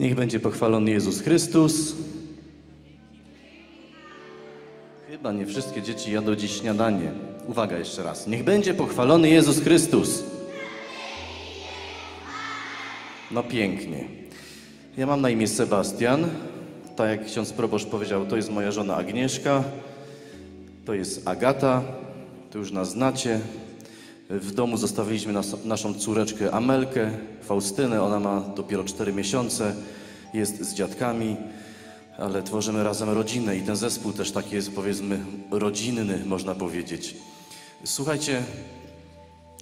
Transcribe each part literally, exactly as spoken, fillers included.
Niech będzie pochwalony Jezus Chrystus. Chyba nie wszystkie dzieci jadą dziś śniadanie. Uwaga jeszcze raz. Niech będzie pochwalony Jezus Chrystus. No pięknie. Ja mam na imię Sebastian. Tak jak ksiądz proboszcz powiedział, to jest moja żona Agnieszka. To jest Agata. To już nas znacie. W domu zostawiliśmy nas, naszą córeczkę Amelkę, Faustynę. Ona ma dopiero cztery miesiące. Jest z dziadkami. Ale tworzymy razem rodzinę i ten zespół też taki jest, powiedzmy, rodzinny, można powiedzieć. Słuchajcie,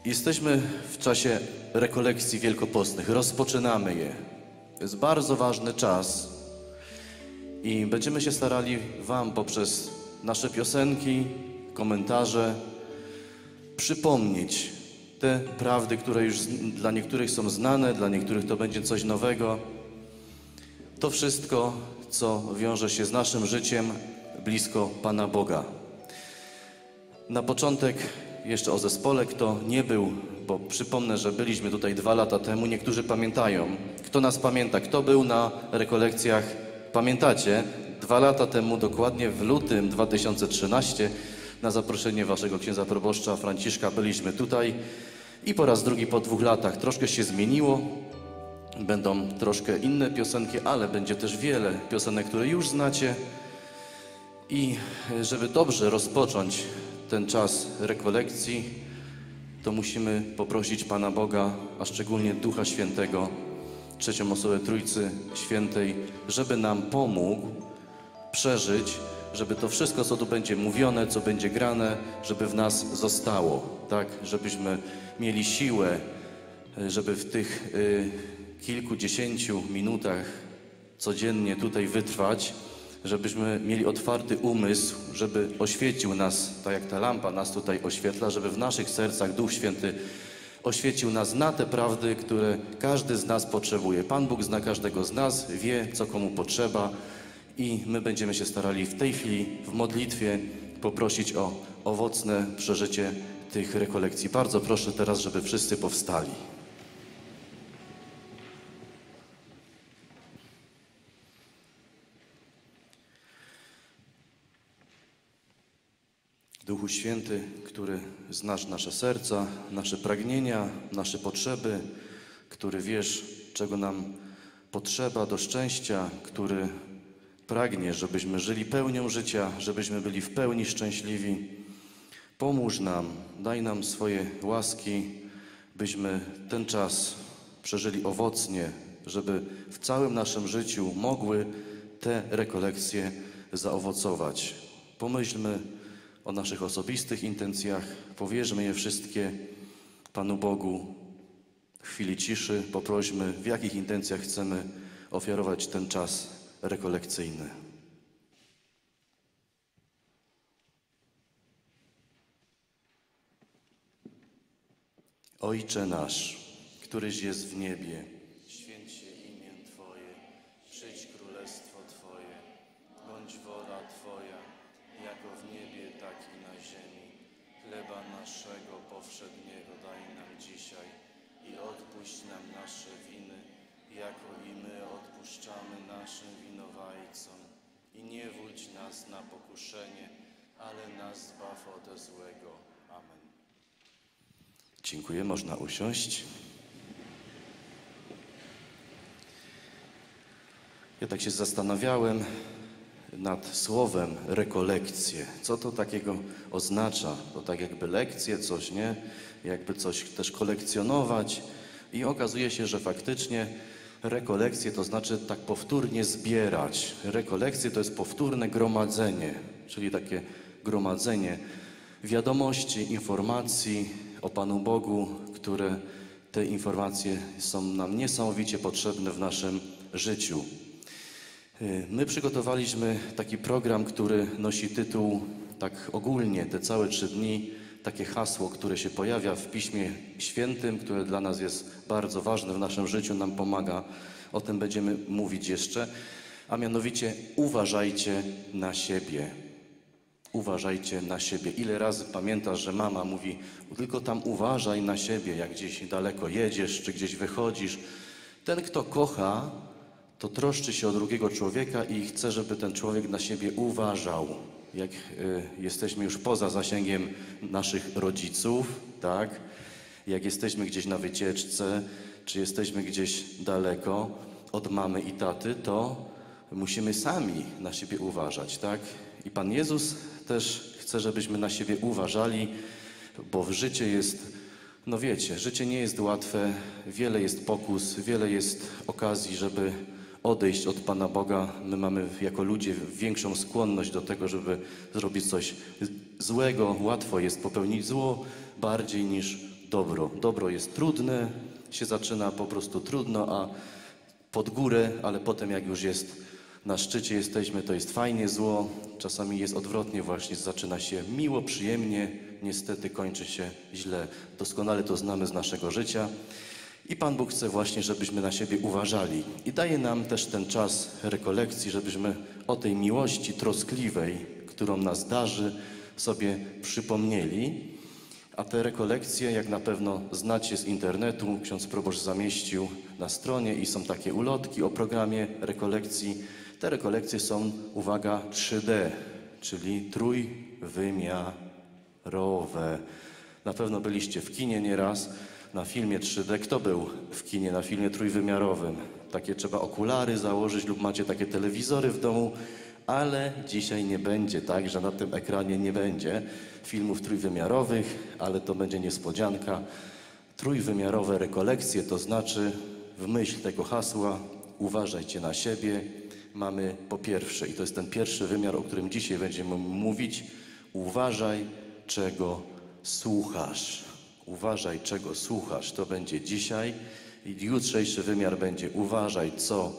jesteśmy w czasie rekolekcji wielkopostnych. Rozpoczynamy je. To jest bardzo ważny czas i będziemy się starali wam poprzez nasze piosenki, komentarze przypomnieć te prawdy, które już dla niektórych są znane, dla niektórych to będzie coś nowego. To wszystko, co wiąże się z naszym życiem blisko Pana Boga. Na początek jeszcze o zespole, kto nie był, bo przypomnę, że byliśmy tutaj dwa lata temu, niektórzy pamiętają. Kto nas pamięta, kto był na rekolekcjach, pamiętacie? Dwa lata temu, dokładnie w lutym dwa tysiące trzynastego, na zaproszenie waszego księdza proboszcza Franciszka byliśmy tutaj i po raz drugi po dwóch latach troszkę się zmieniło. Będą troszkę inne piosenki, ale będzie też wiele piosenek, które już znacie. I żeby dobrze rozpocząć ten czas rekolekcji, to musimy poprosić Pana Boga, a szczególnie Ducha Świętego, trzecią osobę Trójcy Świętej, żeby nam pomógł przeżyć, żeby to wszystko, co tu będzie mówione, co będzie grane, żeby w nas zostało, tak? Żebyśmy mieli siłę, żeby w tych Yy, kilkudziesięciu minutach codziennie tutaj wytrwać, żebyśmy mieli otwarty umysł, żeby oświecił nas, tak jak ta lampa nas tutaj oświetla, żeby w naszych sercach Duch Święty oświecił nas na te prawdy, które każdy z nas potrzebuje. Pan Bóg zna każdego z nas, wie, co komu potrzeba i my będziemy się starali w tej chwili w modlitwie poprosić o owocne przeżycie tych rekolekcji. Bardzo proszę teraz, żeby wszyscy powstali. Duchu Święty, który znasz nasze serca, nasze pragnienia, nasze potrzeby, który wiesz, czego nam potrzeba do szczęścia, który pragnie, żebyśmy żyli pełnią życia, żebyśmy byli w pełni szczęśliwi. Pomóż nam, daj nam swoje łaski, byśmy ten czas przeżyli owocnie, żeby w całym naszym życiu mogły te rekolekcje zaowocować. Pomyślmy o naszych osobistych intencjach, powierzmy je wszystkie Panu Bogu. W chwili ciszy poprośmy, w jakich intencjach chcemy ofiarować ten czas rekolekcyjny. Ojcze nasz, któryś jest w niebie, święć się imię Twoje, przyjdź królestwo Twoje, bądź wola Twoja, jako w niebie, tak i na ziemi. Chleba naszego powszedniego daj nam dzisiaj i odpuść nam nasze winy, jako i my odpuszczamy naszym winowajcom. I nie wódź nas na pokuszenie, ale nas zbaw ode złego. Amen. Dziękuję, można usiąść. Ja tak się zastanawiałem nad słowem rekolekcje. Co to takiego oznacza? To tak jakby lekcje, coś, nie? Jakby coś też kolekcjonować. I okazuje się, że faktycznie rekolekcje to znaczy tak powtórnie zbierać. Rekolekcje to jest powtórne gromadzenie, czyli takie gromadzenie wiadomości, informacji o Panu Bogu, które te informacje są nam niesamowicie potrzebne w naszym życiu. My przygotowaliśmy taki program, który nosi tytuł, tak ogólnie, te całe trzy dni, takie hasło, które się pojawia w Piśmie Świętym, które dla nas jest bardzo ważne w naszym życiu, nam pomaga. O tym będziemy mówić jeszcze, a mianowicie uważajcie na siebie. Uważajcie na siebie. Ile razy pamiętasz, że mama mówi, tylko tam uważaj na siebie, jak gdzieś daleko jedziesz, czy gdzieś wychodzisz. Ten, kto kocha, to troszczy się o drugiego człowieka i chce, żeby ten człowiek na siebie uważał. Jak y, jesteśmy już poza zasięgiem naszych rodziców, tak? Jak jesteśmy gdzieś na wycieczce, czy jesteśmy gdzieś daleko od mamy i taty, to musimy sami na siebie uważać, tak? I Pan Jezus też chce, żebyśmy na siebie uważali, bo w życiu jest, no wiecie, życie nie jest łatwe, wiele jest pokus, wiele jest okazji, żeby odejść od Pana Boga. My mamy jako ludzie większą skłonność do tego, żeby zrobić coś złego. Łatwo jest popełnić zło bardziej niż dobro. Dobro jest trudne, się zaczyna po prostu trudno, a pod górę, ale potem jak już jest na szczycie jesteśmy, to jest fajnie zło. Czasami jest odwrotnie właśnie, zaczyna się miło, przyjemnie, niestety kończy się źle. Doskonale to znamy z naszego życia. I Pan Bóg chce właśnie, żebyśmy na siebie uważali. I daje nam też ten czas rekolekcji, żebyśmy o tej miłości troskliwej, którą nas darzy, sobie przypomnieli. A te rekolekcje, jak na pewno znacie z internetu, ksiądz proboszcz zamieścił na stronie i są takie ulotki o programie rekolekcji. Te rekolekcje są, uwaga, trzy D, czyli trójwymiarowe. Na pewno byliście w kinie nieraz, na filmie trzy D. Kto był w kinie na filmie trójwymiarowym? Takie trzeba okulary założyć lub macie takie telewizory w domu, ale dzisiaj nie będzie tak, że na tym ekranie nie będzie filmów trójwymiarowych, ale to będzie niespodzianka. Trójwymiarowe rekolekcje, to znaczy w myśl tego hasła uważajcie na siebie. Mamy po pierwsze, i to jest ten pierwszy wymiar, o którym dzisiaj będziemy mówić, uważaj, czego słuchasz. Uważaj, czego słuchasz. To będzie dzisiaj. I jutrzejszy wymiar będzie uważaj, co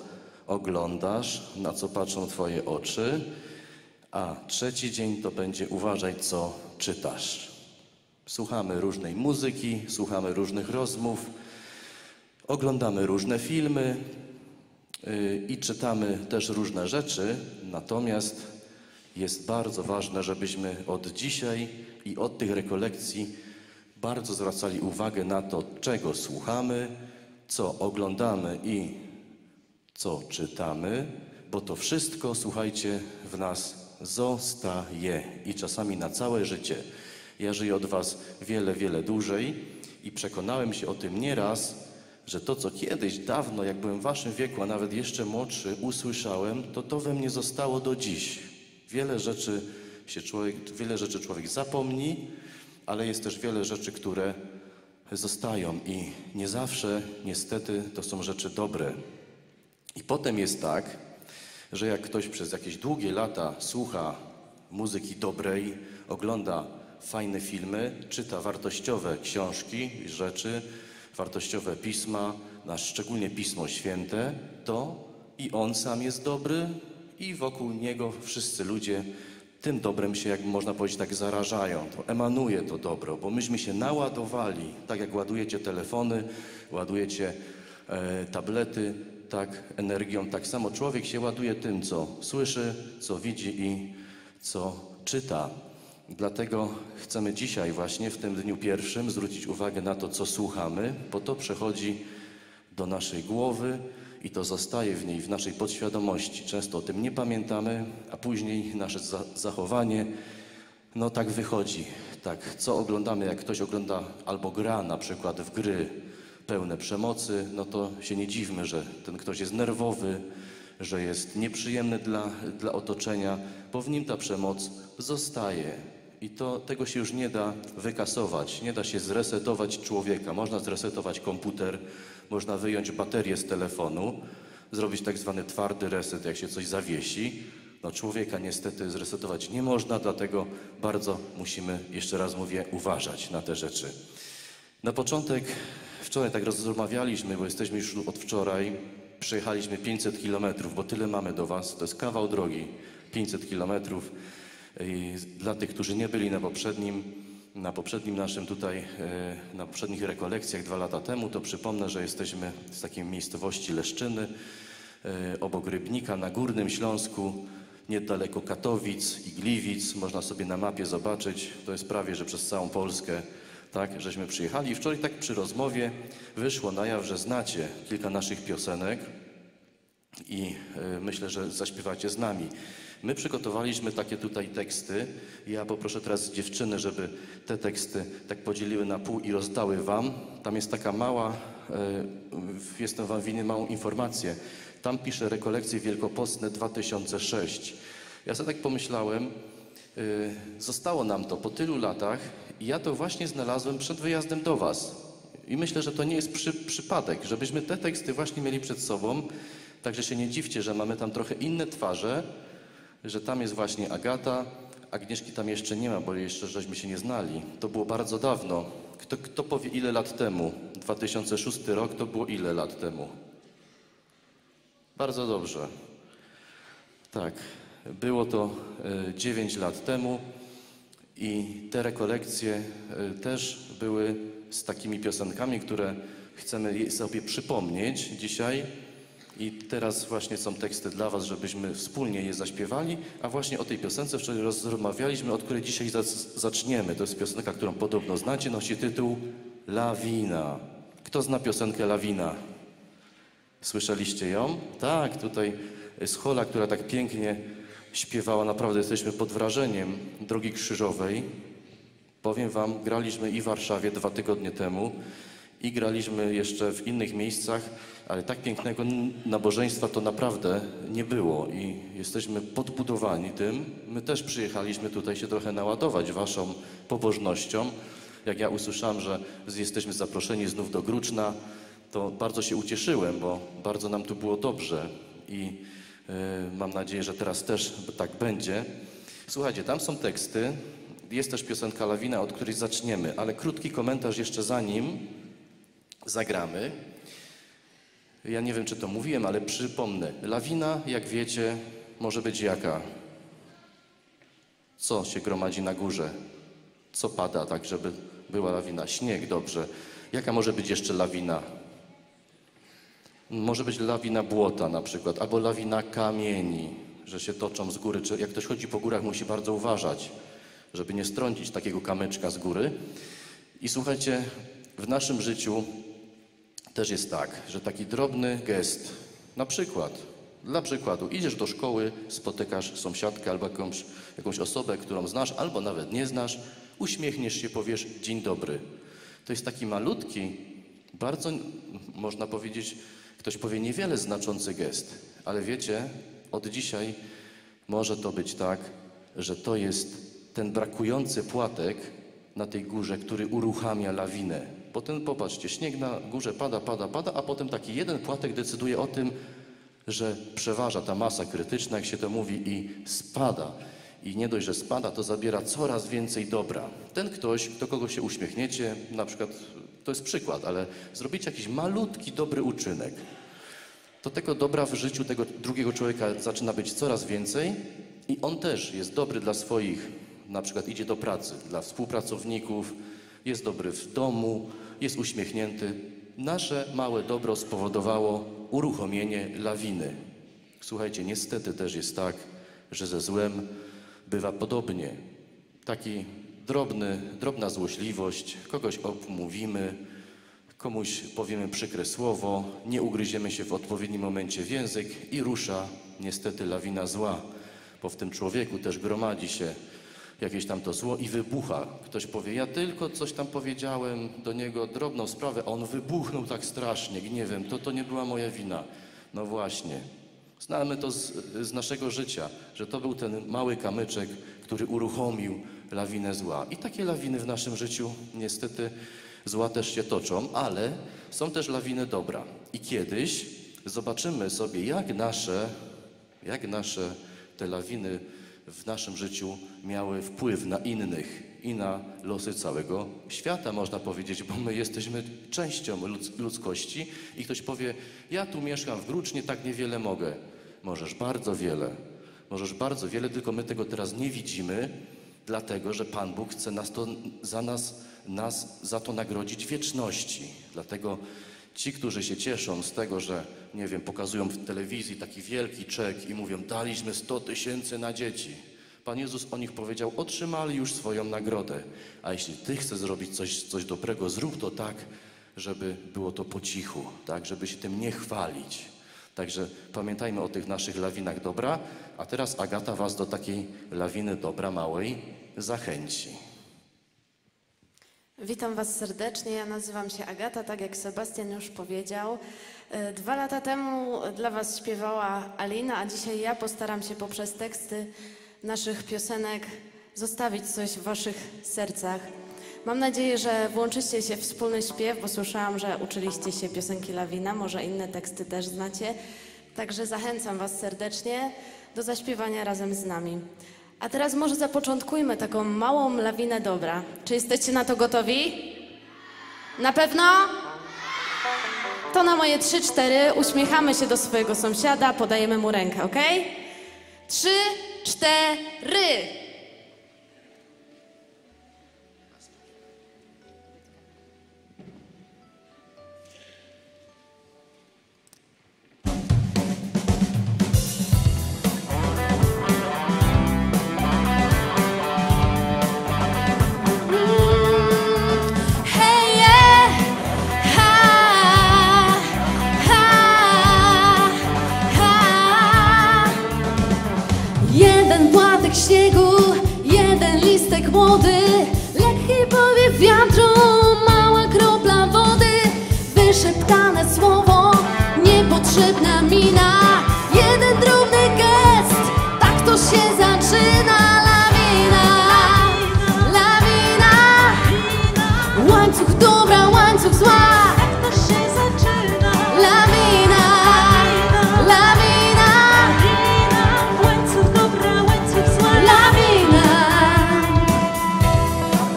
oglądasz, na co patrzą twoje oczy. A trzeci dzień to będzie uważaj, co czytasz. Słuchamy różnej muzyki, słuchamy różnych rozmów, oglądamy różne filmy yy, i czytamy też różne rzeczy. Natomiast jest bardzo ważne, żebyśmy od dzisiaj i od tych rekolekcji bardzo zwracali uwagę na to, czego słuchamy, co oglądamy i co czytamy, bo to wszystko, słuchajcie, w nas zostaje i czasami na całe życie. Ja żyję od was wiele, wiele dłużej i przekonałem się o tym nieraz, że to, co kiedyś, dawno, jak byłem w waszym wieku, a nawet jeszcze młodszy, usłyszałem, to to we mnie zostało do dziś. Wiele rzeczy się człowiek, wiele rzeczy człowiek zapomni, ale jest też wiele rzeczy, które zostają i nie zawsze, niestety, to są rzeczy dobre. I potem jest tak, że jak ktoś przez jakieś długie lata słucha muzyki dobrej, ogląda fajne filmy, czyta wartościowe książki i rzeczy, wartościowe pisma, na szczególnie Pismo Święte, to i on sam jest dobry i wokół niego wszyscy ludzie tym dobrem się, jak można powiedzieć, tak zarażają. To emanuje to dobro, bo myśmy się naładowali, tak jak ładujecie telefony, ładujecie e, tablety, tak energią, tak samo człowiek się ładuje tym, co słyszy, co widzi i co czyta. Dlatego chcemy dzisiaj właśnie w tym dniu pierwszym zwrócić uwagę na to, co słuchamy, bo to przechodzi do naszej głowy i to zostaje w niej, w naszej podświadomości. Często o tym nie pamiętamy, a później nasze za zachowanie, no tak wychodzi. Tak, co oglądamy, jak ktoś ogląda albo gra na przykład w gry pełne przemocy, no to się nie dziwmy, że ten ktoś jest nerwowy, że jest nieprzyjemny dla, dla otoczenia, bo w nim ta przemoc zostaje. I to, tego się już nie da wykasować, nie da się zresetować człowieka. Można zresetować komputer, można wyjąć baterię z telefonu, zrobić tak zwany twardy reset, jak się coś zawiesi. No człowieka niestety zresetować nie można, dlatego bardzo musimy, jeszcze raz mówię, uważać na te rzeczy. Na początek, wczoraj tak rozmawialiśmy, bo jesteśmy już od wczoraj, przejechaliśmy pięćset kilometrów, bo tyle mamy do was, to jest kawał drogi, pięćset kilometrów. I dla tych, którzy nie byli na poprzednim, na poprzednim naszym tutaj, na poprzednich rekolekcjach dwa lata temu, to przypomnę, że jesteśmy z takiej miejscowości Leszczyny, obok Rybnika, na Górnym Śląsku, niedaleko Katowic i Gliwic. Można sobie na mapie zobaczyć, to jest prawie, że przez całą Polskę, tak, żeśmy przyjechali. Wczoraj tak przy rozmowie wyszło na jaw, że znacie kilka naszych piosenek, i myślę, że zaśpiewacie z nami. My przygotowaliśmy takie tutaj teksty. Ja poproszę teraz dziewczyny, żeby te teksty tak podzieliły na pół i rozdały wam. Tam jest taka mała, jestem wam winien małą informację. Tam pisze Rekolekcje Wielkopostne dwa tysiące szósty. Ja sobie tak pomyślałem, zostało nam to po tylu latach i ja to właśnie znalazłem przed wyjazdem do was. I myślę, że to nie jest przy, przypadek, żebyśmy te teksty właśnie mieli przed sobą. Także się nie dziwcie, że mamy tam trochę inne twarze, że tam jest właśnie Agata, Agnieszki tam jeszcze nie ma, bo jeszcze żeśmy się nie znali. To było bardzo dawno. Kto, kto powie ile lat temu? dwa tysiące szósty rok to było ile lat temu? Bardzo dobrze. Tak, było to dziewięć lat temu i te rekolekcje też były z takimi piosenkami, które chcemy sobie przypomnieć dzisiaj. I teraz właśnie są teksty dla was, żebyśmy wspólnie je zaśpiewali, a właśnie o tej piosence wczoraj rozmawialiśmy, od której dzisiaj zaczniemy. To jest piosenka, którą podobno znacie, nosi tytuł Lawina. Kto zna piosenkę Lawina? Słyszeliście ją? Tak, tutaj Schola, która tak pięknie śpiewała, naprawdę jesteśmy pod wrażeniem Drogi Krzyżowej. Powiem wam, graliśmy i w Warszawie dwa tygodnie temu, i graliśmy jeszcze w innych miejscach, ale tak pięknego nabożeństwa to naprawdę nie było i jesteśmy podbudowani tym. My też przyjechaliśmy tutaj się trochę naładować waszą pobożnością. Jak ja usłyszałem, że jesteśmy zaproszeni znów do Gruczna, to bardzo się ucieszyłem, bo bardzo nam tu było dobrze i yy, mam nadzieję, że teraz też tak będzie. Słuchajcie, tam są teksty, jest też piosenka Lawina, od której zaczniemy, ale krótki komentarz jeszcze zanim zagramy. Ja nie wiem, czy to mówiłem, ale przypomnę. Lawina, jak wiecie, może być jaka? Co się gromadzi na górze? Co pada, tak żeby była lawina? Śnieg, dobrze. Jaka może być jeszcze lawina? Może być lawina błota na przykład, albo lawina kamieni, że się toczą z góry. Czy jak ktoś chodzi po górach, musi bardzo uważać, żeby nie strącić takiego kamyczka z góry. I słuchajcie, w naszym życiu też jest tak, że taki drobny gest, na przykład, dla przykładu, idziesz do szkoły, spotykasz sąsiadkę albo jakąś, jakąś osobę, którą znasz, albo nawet nie znasz, uśmiechniesz się, powiesz dzień dobry. To jest taki malutki, bardzo, można powiedzieć, ktoś powie niewiele znaczący gest, ale wiecie, od dzisiaj może to być tak, że to jest ten brakujący płatek na tej górze, który uruchamia lawinę. Potem, popatrzcie, śnieg na górze pada, pada, pada, a potem taki jeden płatek decyduje o tym, że przeważa ta masa krytyczna, jak się to mówi, i spada. I nie dość, że spada, to zabiera coraz więcej dobra. Ten ktoś, do kogo się uśmiechniecie, na przykład, to jest przykład, ale zrobicie jakiś malutki, dobry uczynek, to tego dobra w życiu tego drugiego człowieka zaczyna być coraz więcej i on też jest dobry dla swoich, na przykład idzie do pracy, dla współpracowników, jest dobry w domu, jest uśmiechnięty. Nasze małe dobro spowodowało uruchomienie lawiny. Słuchajcie, niestety też jest tak, że ze złem bywa podobnie. Taki drobny, drobna złośliwość, kogoś obmówimy, komuś powiemy przykre słowo, nie ugryziemy się w odpowiednim momencie w język i rusza niestety lawina zła, bo w tym człowieku też gromadzi się jakieś tam to zło i wybucha. Ktoś powie, ja tylko coś tam powiedziałem do niego, drobną sprawę, a on wybuchnął tak strasznie, gniewem, to to nie była moja wina. No właśnie, znamy to z, z naszego życia, że to był ten mały kamyczek, który uruchomił lawinę zła. I takie lawiny w naszym życiu niestety zła też się toczą, ale są też lawiny dobra. I kiedyś zobaczymy sobie, jak nasze, jak nasze te lawiny w naszym życiu miały wpływ na innych i na losy całego świata, można powiedzieć, bo my jesteśmy częścią ludzkości i ktoś powie, ja tu mieszkam w Grucznie, tak niewiele mogę. Możesz bardzo wiele, możesz bardzo wiele, tylko my tego teraz nie widzimy, dlatego, że Pan Bóg chce nas to, za nas, nas za to nagrodzić wieczności. Dlatego ci, którzy się cieszą z tego, że, nie wiem, pokazują w telewizji taki wielki czek i mówią, daliśmy sto tysięcy na dzieci. Pan Jezus o nich powiedział, otrzymali już swoją nagrodę. A jeśli ty chcesz zrobić coś, coś dobrego, zrób to tak, żeby było to po cichu, tak, żeby się tym nie chwalić. Także pamiętajmy o tych naszych lawinach dobra, a teraz Agata was do takiej lawiny dobra małej zachęci. Witam was serdecznie, ja nazywam się Agata, tak jak Sebastian już powiedział. Dwa lata temu dla was śpiewała Alina, a dzisiaj ja postaram się poprzez teksty naszych piosenek zostawić coś w waszych sercach. Mam nadzieję, że włączyście się w wspólny śpiew, bo słyszałam, że uczyliście się piosenki Lawina, może inne teksty też znacie. Także zachęcam was serdecznie do zaśpiewania razem z nami. A teraz może zapoczątkujmy taką małą lawinę dobra. Czy jesteście na to gotowi? Na pewno? To na moje trzy, cztery uśmiechamy się do swojego sąsiada, podajemy mu rękę, ok? Trzy, cztery! Śniegu, jeden listek młody, lekki powiew wiatru, mała kropla wody, wyszeptane słowo, niepotrzebna mina, jeden drobny gest, tak to się zaczyna. Lawina, lawina, łańcuch dobra, łańcuch zła, tak to się zaczyna. Lawina, lawina.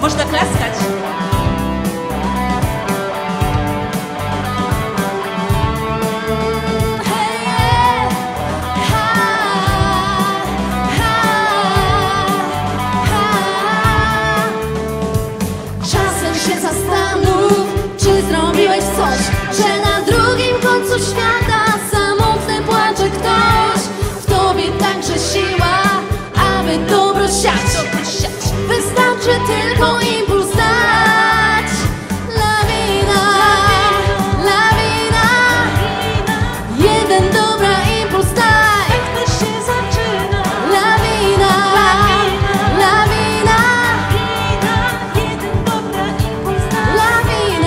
Można klaskać. Hey, ha, ha, ha. Czasem się zastanów, czy zrobiłeś coś, że na drugim końcu świata samotny płacze ktoś. W tobie także siła, aby dobro siać. Wystarczy tylko impuls dać. Lawina, lawina, jeden dobra impuls daj. Jak to się zaczyna? Lawina, lawina, jeden dobra impuls daj. Lawina.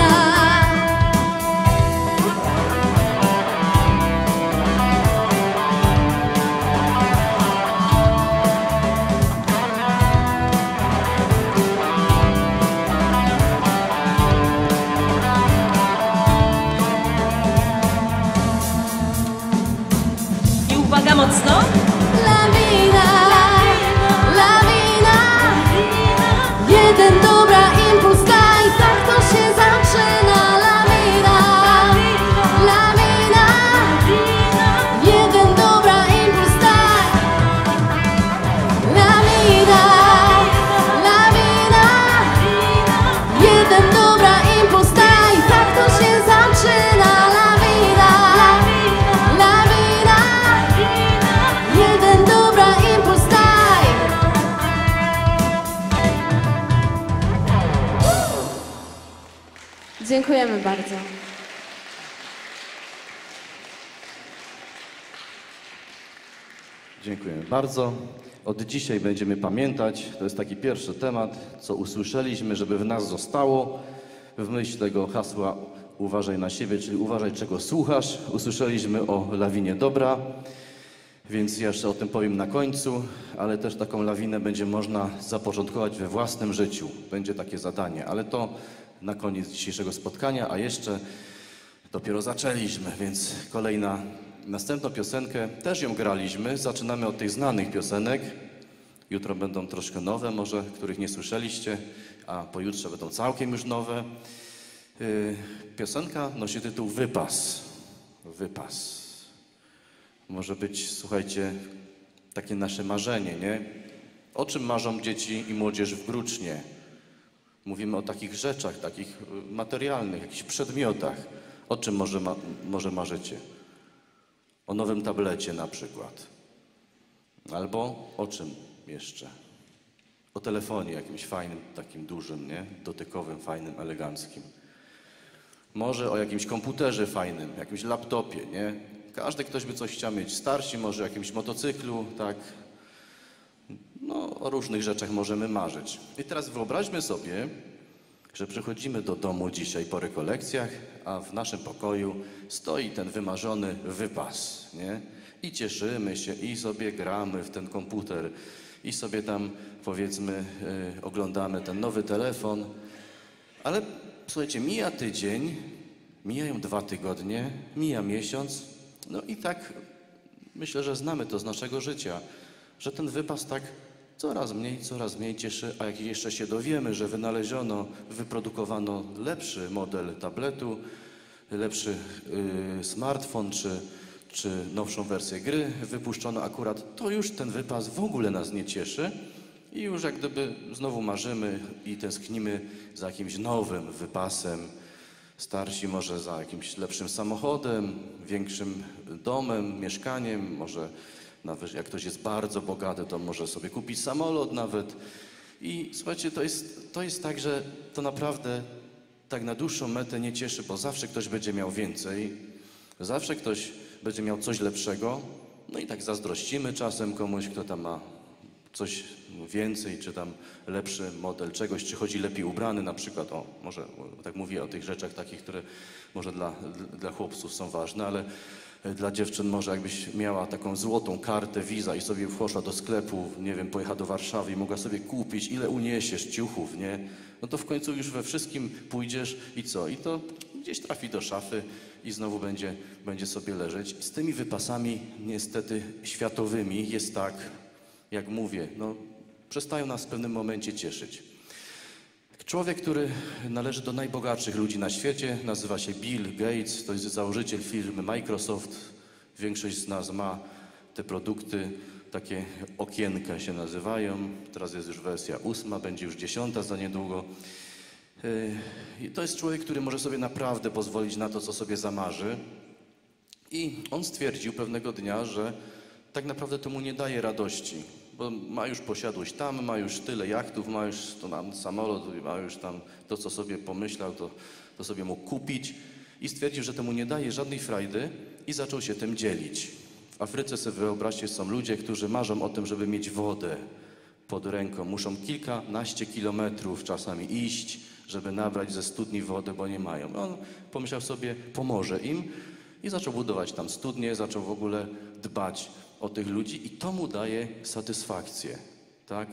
Mocno? Lawina, lawina, jeden dobra impuls daj, tak to się zaczyna. Lawina, lawina, jeden dobra impuls daj. Lawina, lawina, jeden dobra impuls daj, tak to się zaczyna. Dziękujemy bardzo. Dziękujemy bardzo. Od dzisiaj będziemy pamiętać, to jest taki pierwszy temat, co usłyszeliśmy, żeby w nas zostało. W myśl tego hasła uważaj na siebie, czyli uważaj, czego słuchasz. Usłyszeliśmy o lawinie dobra, więc ja jeszcze o tym powiem na końcu, ale też taką lawinę będzie można zapoczątkować we własnym życiu. Będzie takie zadanie, ale to na koniec dzisiejszego spotkania, a jeszcze dopiero zaczęliśmy, więc kolejna, następną piosenkę też ją graliśmy. Zaczynamy od tych znanych piosenek. Jutro będą troszkę nowe, może których nie słyszeliście, a pojutrze będą całkiem już nowe. Yy, piosenka nosi tytuł Wypas. Wypas. Może być, słuchajcie, takie nasze marzenie, nie? O czym marzą dzieci i młodzież w Grucznie? Mówimy o takich rzeczach, takich materialnych, jakichś przedmiotach. O czym może, ma, może marzycie? O nowym tablecie na przykład. Albo o czym jeszcze? O telefonie jakimś fajnym, takim dużym, nie? Dotykowym, fajnym, eleganckim. Może o jakimś komputerze fajnym, jakimś laptopie, nie? Każdy ktoś by coś chciał mieć. Starsi może o jakimś motocyklu, tak. No, o różnych rzeczach możemy marzyć. I teraz wyobraźmy sobie, że przychodzimy do domu dzisiaj po rekolekcjach, a w naszym pokoju stoi ten wymarzony wypas, nie? I cieszymy się, i sobie gramy w ten komputer, i sobie tam, powiedzmy, yy, oglądamy ten nowy telefon. Ale słuchajcie, mija tydzień, mijają dwa tygodnie, mija miesiąc. No i tak myślę, że znamy to z naszego życia, że ten wypas tak coraz mniej, coraz mniej cieszy, a jak jeszcze się dowiemy, że wynaleziono, wyprodukowano lepszy model tabletu, lepszy yy, smartfon, czy, czy nowszą wersję gry wypuszczono akurat, to już ten wypas w ogóle nas nie cieszy i już jak gdyby znowu marzymy i tęsknimy za jakimś nowym wypasem. Starsi może za jakimś lepszym samochodem, większym domem, mieszkaniem, może nawet jak ktoś jest bardzo bogaty, to może sobie kupić samolot nawet. I słuchajcie, to jest, to jest tak, że to naprawdę tak na dłuższą metę nie cieszy, bo zawsze ktoś będzie miał więcej, zawsze ktoś będzie miał coś lepszego. No i tak zazdrościmy czasem komuś, kto tam ma coś więcej, czy tam lepszy model czegoś, czy chodzi lepiej ubrany na przykład. O, może tak mówię o tych rzeczach takich, które może dla, dla chłopców są ważne, ale dla dziewczyn może jakbyś miała taką złotą kartę Visa i sobie wchodziła do sklepu, nie wiem, pojechała do Warszawy i mogła sobie kupić, ile uniesiesz ciuchów, nie? No to w końcu już we wszystkim pójdziesz i co? I to gdzieś trafi do szafy i znowu będzie, będzie sobie leżeć. Z tymi wypasami niestety światowymi jest tak, jak mówię, no przestają nas w pewnym momencie cieszyć. Człowiek, który należy do najbogatszych ludzi na świecie, nazywa się Bill Gates, to jest założyciel firmy Microsoft. Większość z nas ma te produkty, takie okienka się nazywają. Teraz jest już wersja ósma, będzie już dziesiąta za niedługo. I to jest człowiek, który może sobie naprawdę pozwolić na to, co sobie zamarzy. I on stwierdził pewnego dnia, że tak naprawdę to mu nie daje radości, bo ma już posiadłość tam, ma już tyle jachtów, ma już to tam samolot, ma już tam to, co sobie pomyślał, to, to sobie mógł kupić. I stwierdził, że temu nie daje żadnej frajdy i zaczął się tym dzielić. W Afryce, sobie wyobraźcie, są ludzie, którzy marzą o tym, żeby mieć wodę pod ręką. Muszą kilkanaście kilometrów czasami iść, żeby nabrać ze studni wodę, bo nie mają. On pomyślał sobie, pomoże im i zaczął budować tam studnie, zaczął w ogóle dbać o tych ludzi i to mu daje satysfakcję, tak?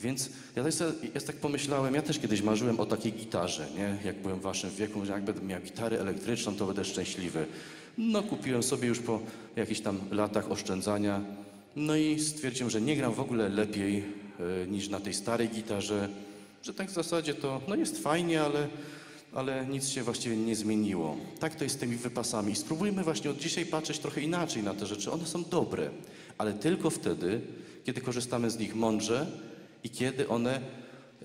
Więc ja też ja tak pomyślałem, ja też kiedyś marzyłem o takiej gitarze, nie? Jak byłem w waszym wieku, że jak będę miał gitarę elektryczną, to będę szczęśliwy. No kupiłem sobie już po jakichś tam latach oszczędzania, no i stwierdziłem, że nie gram w ogóle lepiej y, niż na tej starej gitarze, że tak w zasadzie to, no jest fajnie, ale, ale nic się właściwie nie zmieniło. Tak to jest z tymi wypasami. I spróbujmy właśnie od dzisiaj patrzeć trochę inaczej na te rzeczy. One są dobre, ale tylko wtedy, kiedy korzystamy z nich mądrze i kiedy one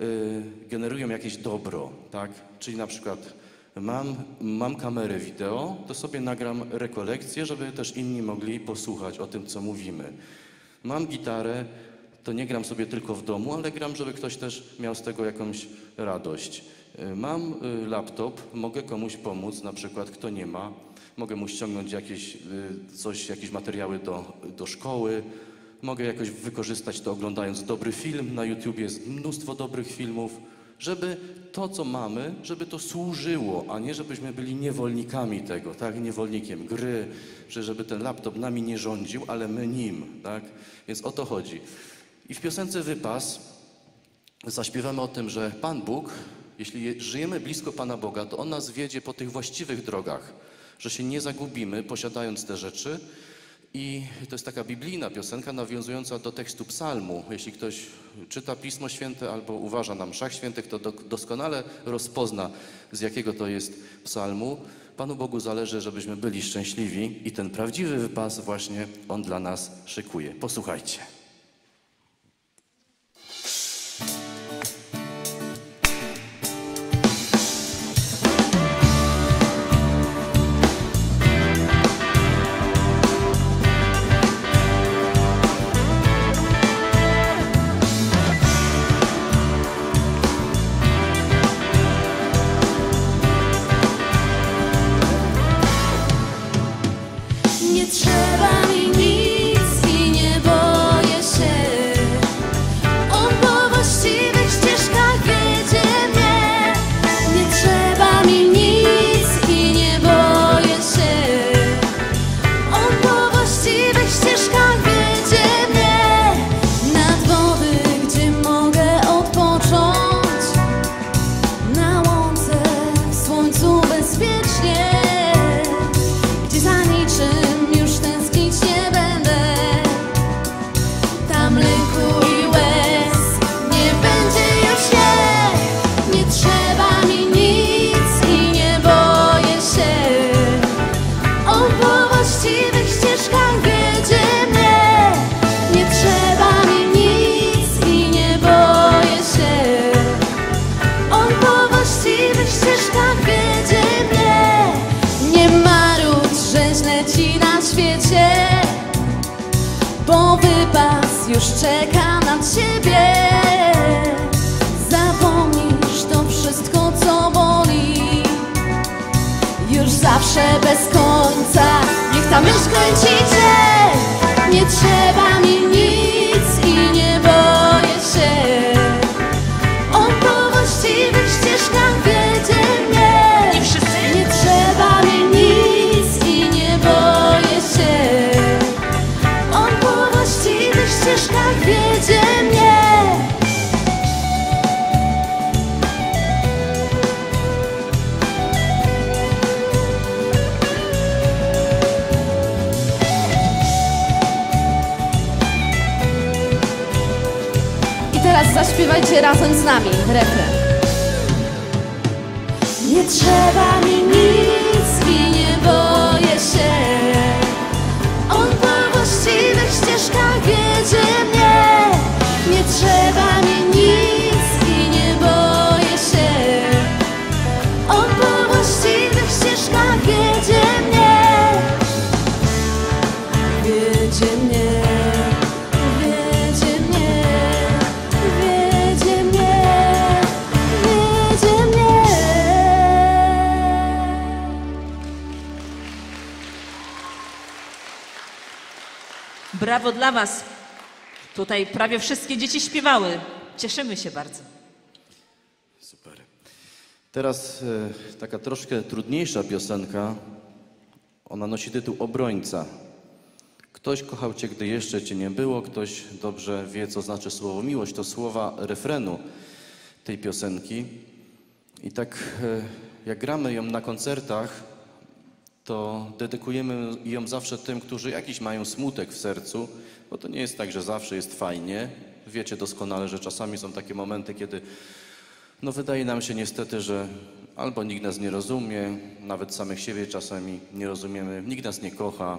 y, generują jakieś dobro, tak? Czyli na przykład mam, mam kamerę wideo, to sobie nagram rekolekcję, żeby też inni mogli posłuchać o tym, co mówimy. Mam gitarę, to nie gram sobie tylko w domu, ale gram, żeby ktoś też miał z tego jakąś radość. Mam laptop, mogę komuś pomóc, na przykład kto nie ma, mogę mu ściągnąć jakieś, coś, jakieś materiały do, do szkoły, mogę jakoś wykorzystać to oglądając dobry film, na YouTubie jest mnóstwo dobrych filmów, żeby to, co mamy, żeby to służyło, a nie żebyśmy byli niewolnikami tego, tak, niewolnikiem gry, że żeby ten laptop nami nie rządził, ale my nim, tak, więc o to chodzi. I w piosence Wypas zaśpiewamy o tym, że Pan Bóg, jeśli żyjemy blisko Pana Boga, to On nas wiedzie po tych właściwych drogach, że się nie zagubimy, posiadając te rzeczy. I to jest taka biblijna piosenka nawiązująca do tekstu psalmu. Jeśli ktoś czyta Pismo Święte albo uważa na mszach świętych, to doskonale rozpozna, z jakiego to jest psalmu. Panu Bogu zależy, żebyśmy byli szczęśliwi i ten prawdziwy wypas właśnie On dla nas szykuje. Posłuchajcie. Już czeka na ciebie. Zapomnisz to wszystko, co boli. Już zawsze bez końca. Niech ta myśl kończy cię. Nie trzeba mi nic i nie boję się. On po właściwych ścieżkach wiedzie mnie. Nie trzeba mi nic i nie boję się. Ścieżkach wiedzie mnie. I teraz zaśpiewajcie razem z nami refren. Nie trzeba mi nic i nie boję się. On po właściwych ścieżkach wiedzie mnie. Nie trzeba mi nic i nie boję się. On po właściwych ścieżkach wiedzie mnie. Wiedzie mnie, wiedzie mnie, wiedzie mnie, wiedzie mnie. Brawo dla was. Tutaj prawie wszystkie dzieci śpiewały. Cieszymy się bardzo. Super. Teraz y, taka troszkę trudniejsza piosenka. Ona nosi tytuł Obrońca. Ktoś kochał cię, gdy jeszcze cię nie było. Ktoś dobrze wie, co znaczy słowo miłość. To słowa refrenu tej piosenki. I tak y, jak gramy ją na koncertach, to dedykujemy ją zawsze tym, którzy jakiś mają smutek w sercu, bo to nie jest tak, że zawsze jest fajnie. Wiecie doskonale, że czasami są takie momenty, kiedy no wydaje nam się niestety, że albo nikt nas nie rozumie, nawet samych siebie czasami nie rozumiemy, nikt nas nie kocha,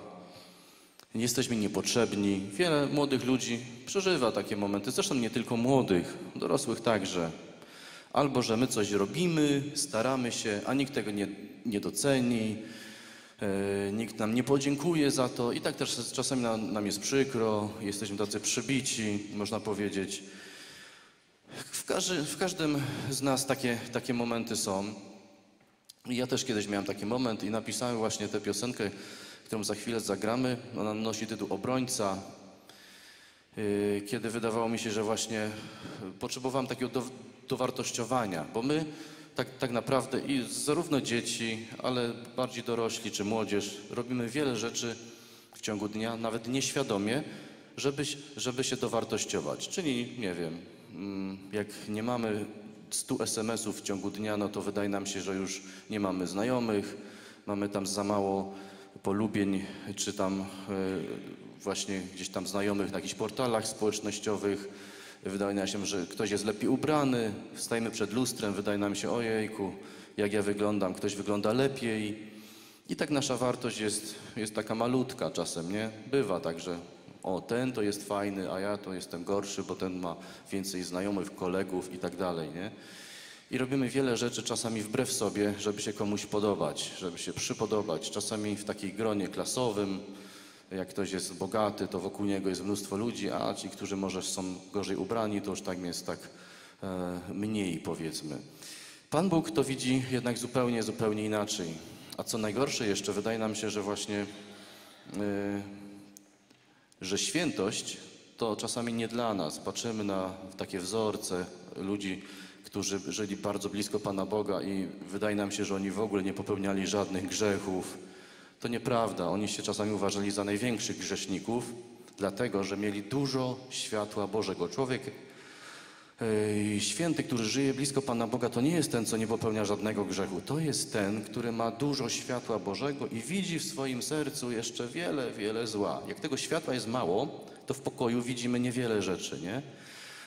jesteśmy niepotrzebni. Wiele młodych ludzi przeżywa takie momenty, zresztą nie tylko młodych, dorosłych także. Albo, że my coś robimy, staramy się, a nikt tego nie, nie doceni. Nikt nam nie podziękuje za to i tak też czasami nam, nam jest przykro, jesteśmy tacy przybici, można powiedzieć. W, każdy, w każdym z nas takie, takie momenty są. Ja też kiedyś miałem taki moment i napisałem właśnie tę piosenkę, którą za chwilę zagramy. Ona nosi tytuł Obrońca. Kiedy wydawało mi się, że właśnie potrzebowałem takiego do, dowartościowania, bo my Tak, tak naprawdę i zarówno dzieci, ale bardziej dorośli czy młodzież robimy wiele rzeczy w ciągu dnia, nawet nieświadomie, żeby, żeby się dowartościować. Czyli, nie wiem, jak nie mamy stu es em esów w ciągu dnia, no to wydaje nam się, że już nie mamy znajomych, mamy tam za mało polubień, czy tam właśnie gdzieś tam znajomych na jakichś portalach społecznościowych. Wydaje nam się, że ktoś jest lepiej ubrany, stajemy przed lustrem, wydaje nam się, ojejku, jak ja wyglądam, ktoś wygląda lepiej. I tak nasza wartość jest, jest taka malutka czasem, nie? Bywa tak, że o, ten to jest fajny, a ja to jestem gorszy, bo ten ma więcej znajomych, kolegów i tak dalej, nie? I robimy wiele rzeczy czasami wbrew sobie, żeby się komuś podobać, żeby się przypodobać. Czasami w takiej gronie klasowym. Jak ktoś jest bogaty, to wokół niego jest mnóstwo ludzi, a ci, którzy może są gorzej ubrani, to już tak jest tak e, mniej, powiedzmy. Pan Bóg to widzi jednak zupełnie, zupełnie inaczej. A co najgorsze jeszcze, wydaje nam się, że właśnie że świętość to czasami nie dla nas. Patrzymy na takie wzorce ludzi, którzy żyli bardzo blisko Pana Boga i wydaje nam się, że oni w ogóle nie popełniali żadnych grzechów. To nieprawda. Oni się czasami uważali za największych grzeszników, dlatego że mieli dużo światła Bożego. Człowiek yy, święty, który żyje blisko Pana Boga, to nie jest ten, co nie popełnia żadnego grzechu. To jest ten, który ma dużo światła Bożego i widzi w swoim sercu jeszcze wiele, wiele zła. Jak tego światła jest mało, to w pokoju widzimy niewiele rzeczy, nie?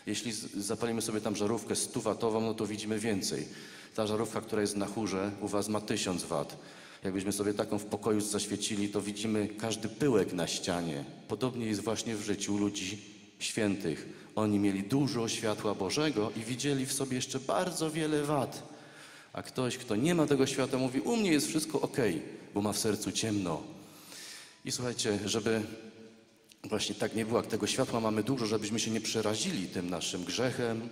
Jeśli zapalimy sobie tam żarówkę stuwatową, no to widzimy więcej. Ta żarówka, która jest na chórze, u was ma tysiąc watów. Jakbyśmy sobie taką w pokoju zaświecili, to widzimy każdy pyłek na ścianie. Podobnie jest właśnie w życiu ludzi świętych. Oni mieli dużo światła Bożego i widzieli w sobie jeszcze bardzo wiele wad. A ktoś, kto nie ma tego światła, mówi, u mnie jest wszystko okej, bo ma w sercu ciemno. I słuchajcie, żeby właśnie tak nie było, jak tego światła mamy dużo, żebyśmy się nie przerazili tym naszym grzechem,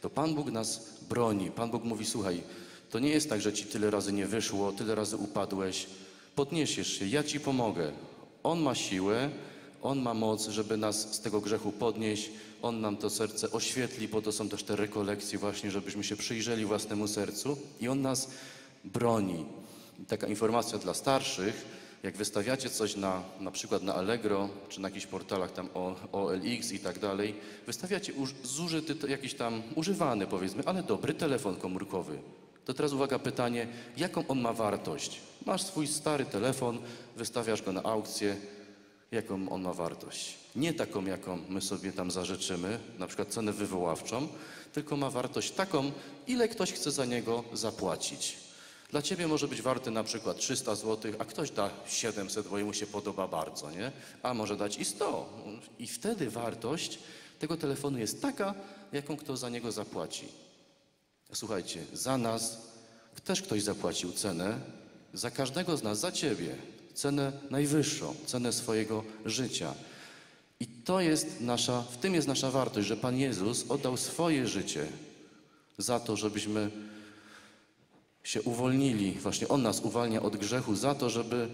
to Pan Bóg nas broni. Pan Bóg mówi, słuchaj, to nie jest tak, że ci tyle razy nie wyszło, tyle razy upadłeś. Podniesiesz się, ja ci pomogę. On ma siłę, On ma moc, żeby nas z tego grzechu podnieść. On nam to serce oświetli, bo to są też te rekolekcje właśnie, żebyśmy się przyjrzeli własnemu sercu i On nas broni. I taka informacja dla starszych. Jak wystawiacie coś na, na przykład na Allegro, czy na jakichś portalach tam O L X i tak dalej, wystawiacie uż, zużyty, jakiś tam używany powiedzmy, ale dobry telefon komórkowy. To teraz uwaga, pytanie, jaką on ma wartość? Masz swój stary telefon, wystawiasz go na aukcję, jaką on ma wartość? Nie taką, jaką my sobie tam zażyczymy, na przykład cenę wywoławczą, tylko ma wartość taką, ile ktoś chce za niego zapłacić. Dla ciebie może być warty na przykład trzysta złotych, a ktoś da siedemset, bo jemu się podoba bardzo, nie? A może dać i sto. I wtedy wartość tego telefonu jest taka, jaką kto za niego zapłaci. Słuchajcie, za nas też ktoś zapłacił cenę, za każdego z nas, za ciebie, cenę najwyższą, cenę swojego życia. I to jest nasza, w tym jest nasza wartość, że Pan Jezus oddał swoje życie za to, żebyśmy się uwolnili, właśnie On nas uwalnia od grzechu za to, żeby,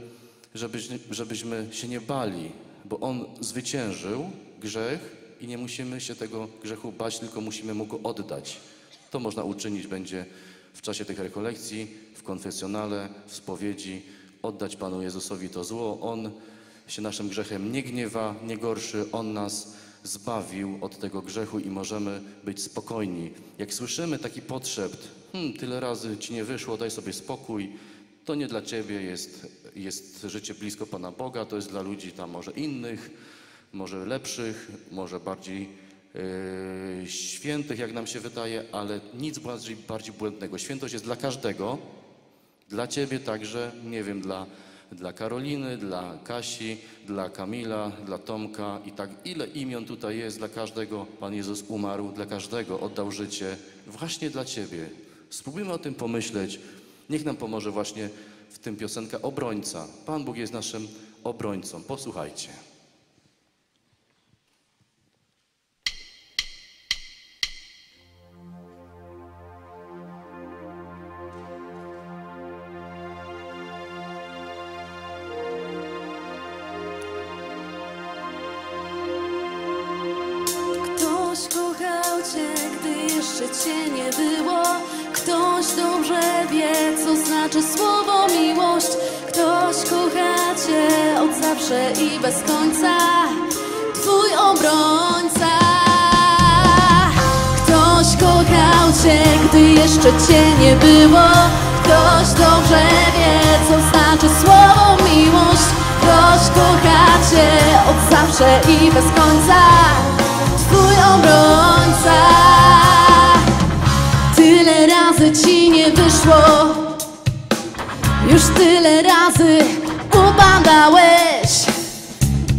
żebyśmy, żebyśmy się nie bali, bo On zwyciężył grzech i nie musimy się tego grzechu bać, tylko musimy Mu go oddać. To można uczynić będzie w czasie tych rekolekcji, w konfesjonale, w spowiedzi, oddać Panu Jezusowi to zło. On się naszym grzechem nie gniewa, nie gorszy, On nas zbawił od tego grzechu i możemy być spokojni. Jak słyszymy taki potrzept, hmm, tyle razy ci nie wyszło, daj sobie spokój, to nie dla ciebie jest, jest życie blisko Pana Boga, to jest dla ludzi tam może innych, może lepszych, może bardziej yy, świętych, jak nam się wydaje, ale nic bardziej, bardziej błędnego. Świętość jest dla każdego, dla ciebie także, nie wiem, dla Dla Karoliny, dla Kasi, dla Kamila, dla Tomka i tak ile imion tutaj jest dla każdego. Pan Jezus umarł dla każdego, oddał życie właśnie dla ciebie. Spróbujmy o tym pomyśleć. Niech nam pomoże właśnie w tym piosenka Obrońca. Pan Bóg jest naszym obrońcą. Posłuchajcie. Cię nie było. Ktoś dobrze wie, co znaczy słowo miłość. Ktoś kocha cię od zawsze i bez końca. Twój obrońca. Ktoś kochał cię, gdy jeszcze cię nie było. Ktoś dobrze wie, co znaczy słowo miłość. Ktoś kocha cię od zawsze i bez końca. Twój obrońca. Tyle razy ci nie wyszło, już tyle razy upadałeś.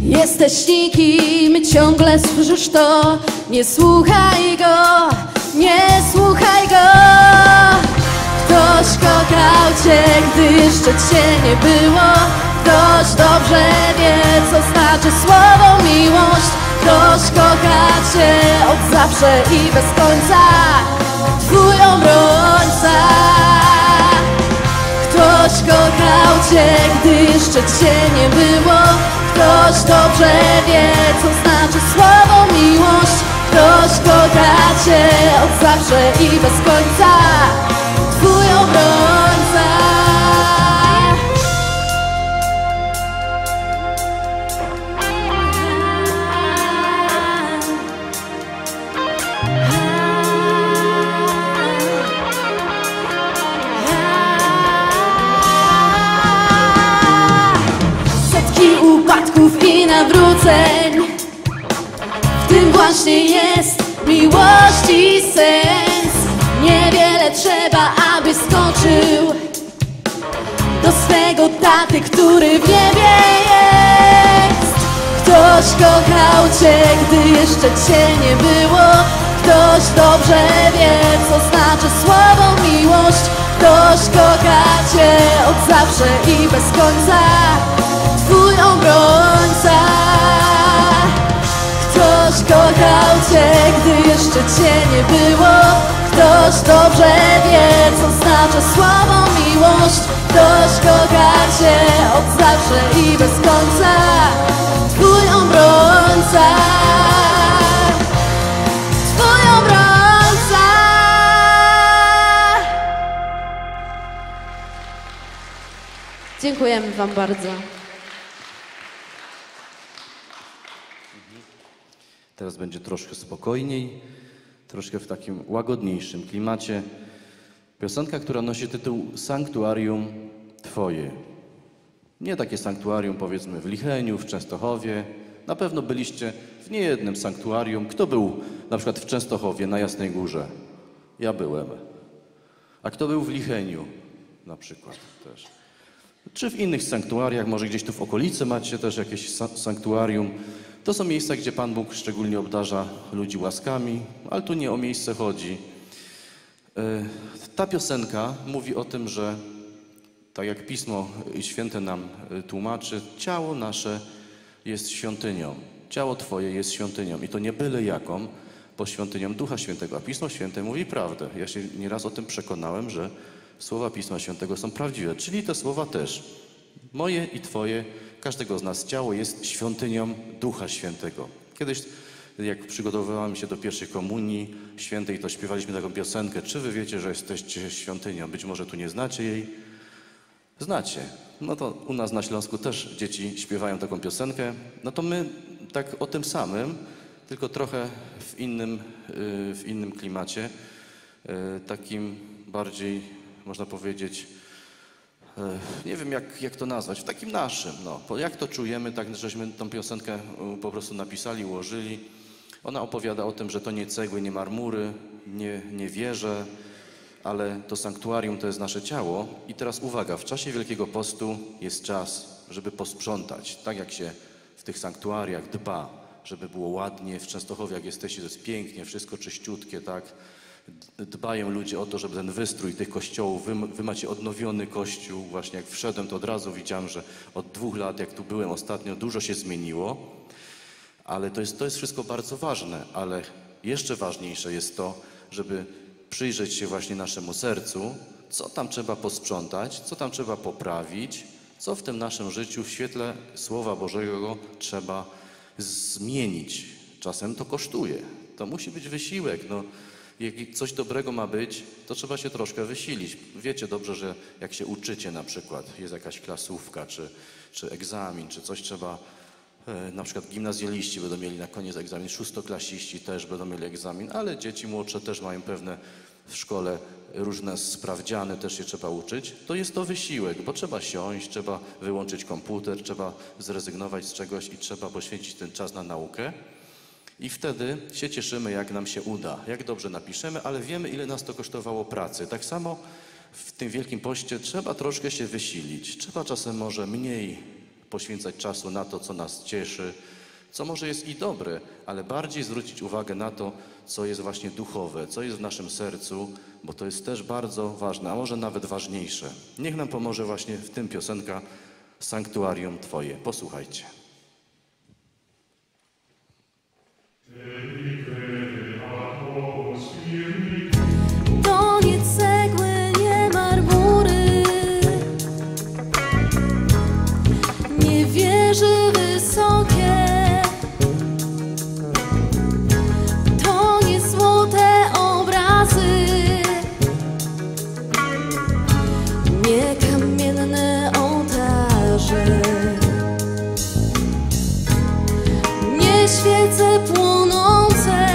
Jesteś nikim, ciągle słyszysz to. Nie słuchaj go, nie słuchaj go. Ktoś kochał cię, gdy jeszcze cię nie było. Ktoś dobrze wie, co znaczy słowo miłość. Ktoś kocha cię od zawsze i bez końca. Twój obrońca. Ktoś kochał cię, gdy jeszcze cię nie było. Cię od zawsze i bez końca, Twój obrońca. Setki upadków i nawróceń, w tym właśnie jest miłości sens. Niewiele trzeba, aby skoczył do swego taty, który w niebie jest. Ktoś kochał Cię, gdy jeszcze Cię nie było. Ktoś dobrze wie, co znaczy słowo miłość. Ktoś kocha Cię od zawsze i bez końca, Twój obrońca. Ktoś kochał Cię, gdy jeszcze Cię nie było. Ktoś dobrze wie, co znaczy słową miłość. Ktoś kocha Cię od zawsze i bez końca, Twój obrońca. Twój obrońca. Dziękujemy Wam bardzo. Teraz będzie troszkę spokojniej, troszkę w takim łagodniejszym klimacie. Piosenka, która nosi tytuł Sanktuarium Twoje. Nie takie sanktuarium, powiedzmy, w Licheniu, w Częstochowie. Na pewno byliście w niejednym sanktuarium. Kto był na przykład w Częstochowie, na Jasnej Górze? Ja byłem. A kto był w Licheniu na przykład też? Czy w innych sanktuariach, może gdzieś tu w okolicy macie też jakieś sanktuarium? To są miejsca, gdzie Pan Bóg szczególnie obdarza ludzi łaskami, ale tu nie o miejsce chodzi. Ta piosenka mówi o tym, że tak jak Pismo Święte nam tłumaczy, ciało nasze jest świątynią. Ciało Twoje jest świątynią i to nie byle jaką, bo świątynią Ducha Świętego. A Pismo Święte mówi prawdę. Ja się nieraz o tym przekonałem, że słowa Pisma Świętego są prawdziwe, czyli te słowa też. Moje i Twoje, każdego z nas ciało jest świątynią Ducha Świętego. Kiedyś, jak przygotowywałem się do pierwszej komunii świętej, to śpiewaliśmy taką piosenkę. Czy wy wiecie, że jesteście świątynią? Być może tu nie znacie jej. Znacie. No to u nas na Śląsku też dzieci śpiewają taką piosenkę. No to my tak o tym samym, tylko trochę w innym, w innym klimacie. Takim bardziej, można powiedzieć, nie wiem, jak, jak to nazwać, w takim naszym, no. Jak to czujemy, tak żeśmy tą piosenkę po prostu napisali, ułożyli. Ona opowiada o tym, że to nie cegły, nie marmury, nie, nie wieże, ale to sanktuarium to jest nasze ciało. I teraz uwaga, w czasie Wielkiego Postu jest czas, żeby posprzątać, tak jak się w tych sanktuariach dba, żeby było ładnie. W Częstochowie, jak jesteście, to jest pięknie, wszystko czyściutkie, tak. Dbają ludzie o to, żeby ten wystrój tych kościołów, wy, wy macie odnowiony kościół. Właśnie jak wszedłem, to od razu widziałem, że od dwóch lat, jak tu byłem ostatnio, dużo się zmieniło. Ale to jest, to jest wszystko bardzo ważne, ale jeszcze ważniejsze jest to, żeby przyjrzeć się właśnie naszemu sercu, co tam trzeba posprzątać, co tam trzeba poprawić, co w tym naszym życiu w świetle Słowa Bożego trzeba zmienić. Czasem to kosztuje, to musi być wysiłek, no. Jak coś dobrego ma być, to trzeba się troszkę wysilić. Wiecie dobrze, że jak się uczycie na przykład, jest jakaś klasówka, czy, czy egzamin, czy coś trzeba, na przykład gimnazjaliści będą mieli na koniec egzamin, szóstoklasiści też będą mieli egzamin, ale dzieci młodsze też mają pewne w szkole różne sprawdziany, też się trzeba uczyć. To jest to wysiłek, bo trzeba siąść, trzeba wyłączyć komputer, trzeba zrezygnować z czegoś i trzeba poświęcić ten czas na naukę. I wtedy się cieszymy, jak nam się uda, jak dobrze napiszemy, ale wiemy, ile nas to kosztowało pracy. Tak samo w tym Wielkim Poście trzeba troszkę się wysilić. Trzeba czasem może mniej poświęcać czasu na to, co nas cieszy, co może jest i dobre, ale bardziej zwrócić uwagę na to, co jest właśnie duchowe, co jest w naszym sercu, bo to jest też bardzo ważne, a może nawet ważniejsze. Niech nam pomoże właśnie w tym piosenka Sanktuarium Twoje. Posłuchajcie. To nie cegły, nie marmury, nie wieży wysokie, to nie złote. serce płonące,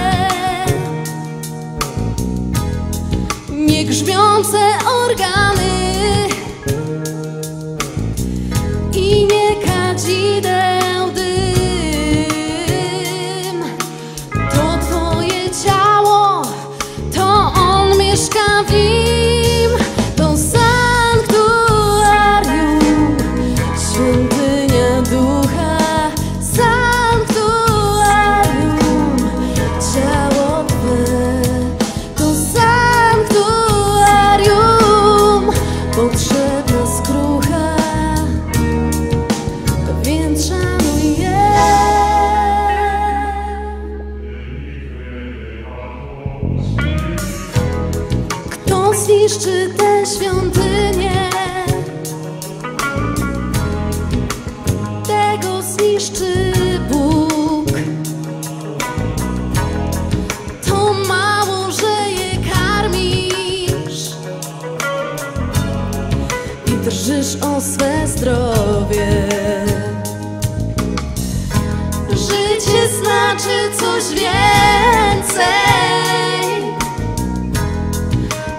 nie grzmiące organy i nie kadzideł dym. To twoje ciało, to on mieszka w nim, to sanktuarium, świątynia ducha, sanktuarium, ciało twe, to sanktuarium, potrzebna skrucha, to więc szanuj je. Kto zniszczy tę świątynię, tego zniszczy Bóg. To mało, że je karmisz i drżysz o swe zdrowie. Życie znaczy coś więcej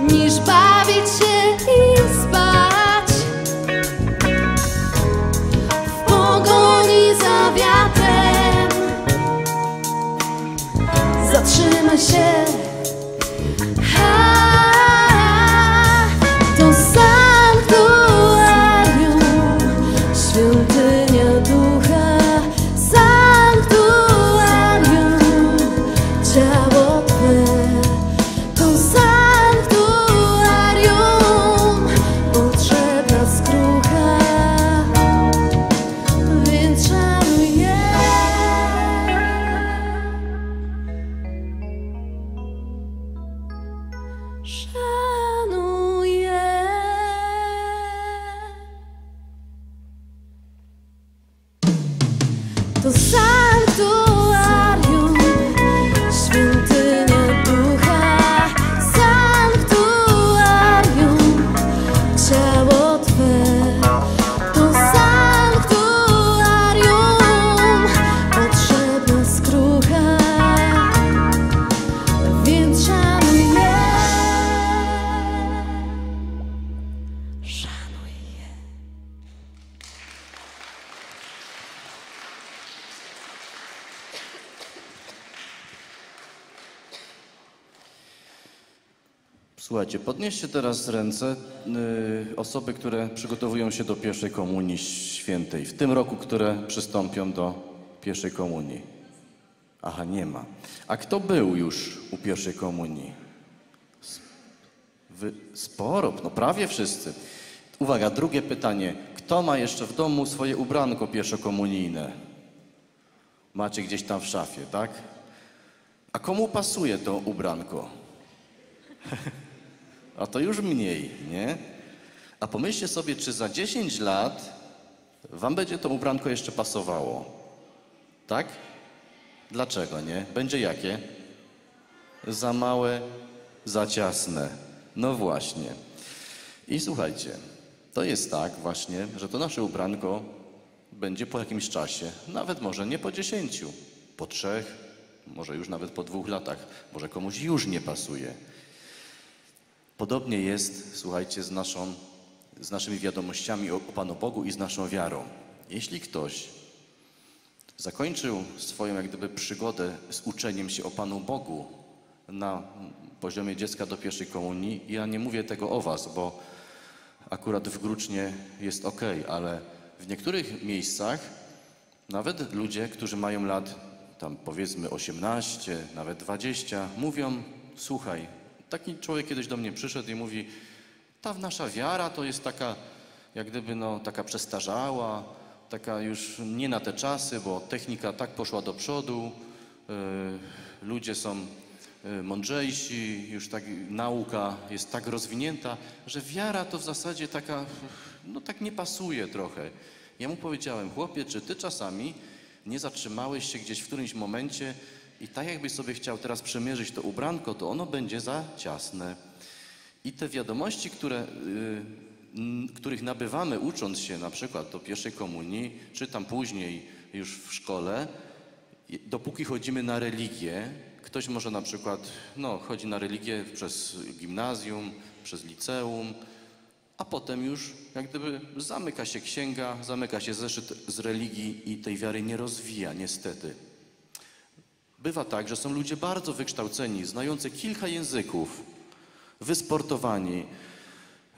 niż bawić się i spać w pogoni za wiatrem. Zatrzymaj się. Ha, to sanktuarium, świątynia ducha, sanktuarium, ciało twe. To sanktuarium, potrzebna skrucha, więc szanuj je. Szanuj je. To sanktuarium, świątynia ducha, sanktuarium, ciało twe. To sanktuarium, potrzebna skrucha, więc szanuj je. Szanuj je. Słuchajcie, podnieście teraz ręce y, osoby, które przygotowują się do pierwszej komunii świętej. W tym roku, które przystąpią do pierwszej komunii. Aha, nie ma. A kto był już u pierwszej komunii? S- Wy, sporo, no prawie wszyscy. Uwaga, drugie pytanie. Kto ma jeszcze w domu swoje ubranko pierwszokomunijne? Macie gdzieś tam w szafie, tak? A komu pasuje to ubranko? A to już mniej, nie? A pomyślcie sobie, czy za dziesięć lat wam będzie to ubranko jeszcze pasowało. Tak? Dlaczego nie? Będzie jakie? Za małe, za ciasne. No właśnie. I słuchajcie, to jest tak właśnie, że to nasze ubranko będzie po jakimś czasie, nawet może nie po dziesięciu, po trzech, może już nawet po dwóch latach, może komuś już nie pasuje. Podobnie jest, słuchajcie, z, naszą, z naszymi wiadomościami o, o Panu Bogu i z naszą wiarą. Jeśli ktoś zakończył swoją, jak gdyby, przygodę z uczeniem się o Panu Bogu na poziomie dziecka do pierwszej komunii, ja nie mówię tego o was, bo akurat w Grucznie jest ok, ale w niektórych miejscach nawet ludzie, którzy mają lat, tam powiedzmy osiemnaście, nawet dwadzieścia, mówią, słuchaj, taki człowiek kiedyś do mnie przyszedł i mówi, ta nasza wiara to jest taka, jak gdyby, no, taka przestarzała, taka już nie na te czasy, bo technika tak poszła do przodu, y, ludzie są y, mądrzejsi, już tak nauka jest tak rozwinięta, że wiara to w zasadzie taka, no tak nie pasuje trochę. Ja mu powiedziałem, chłopie, czy ty czasami nie zatrzymałeś się gdzieś w którymś momencie i tak jakbyś sobie chciał teraz przymierzyć to ubranko, to ono będzie za ciasne. I te wiadomości, które, yy, których nabywamy ucząc się na przykład do pierwszej komunii, czy tam później już w szkole, dopóki chodzimy na religię, ktoś może na przykład, no, chodzi na religię przez gimnazjum, przez liceum, a potem już jak gdyby zamyka się księga, zamyka się zeszyt z religii i tej wiary nie rozwija, niestety. Bywa tak, że są ludzie bardzo wykształceni, znający kilka języków, wysportowani,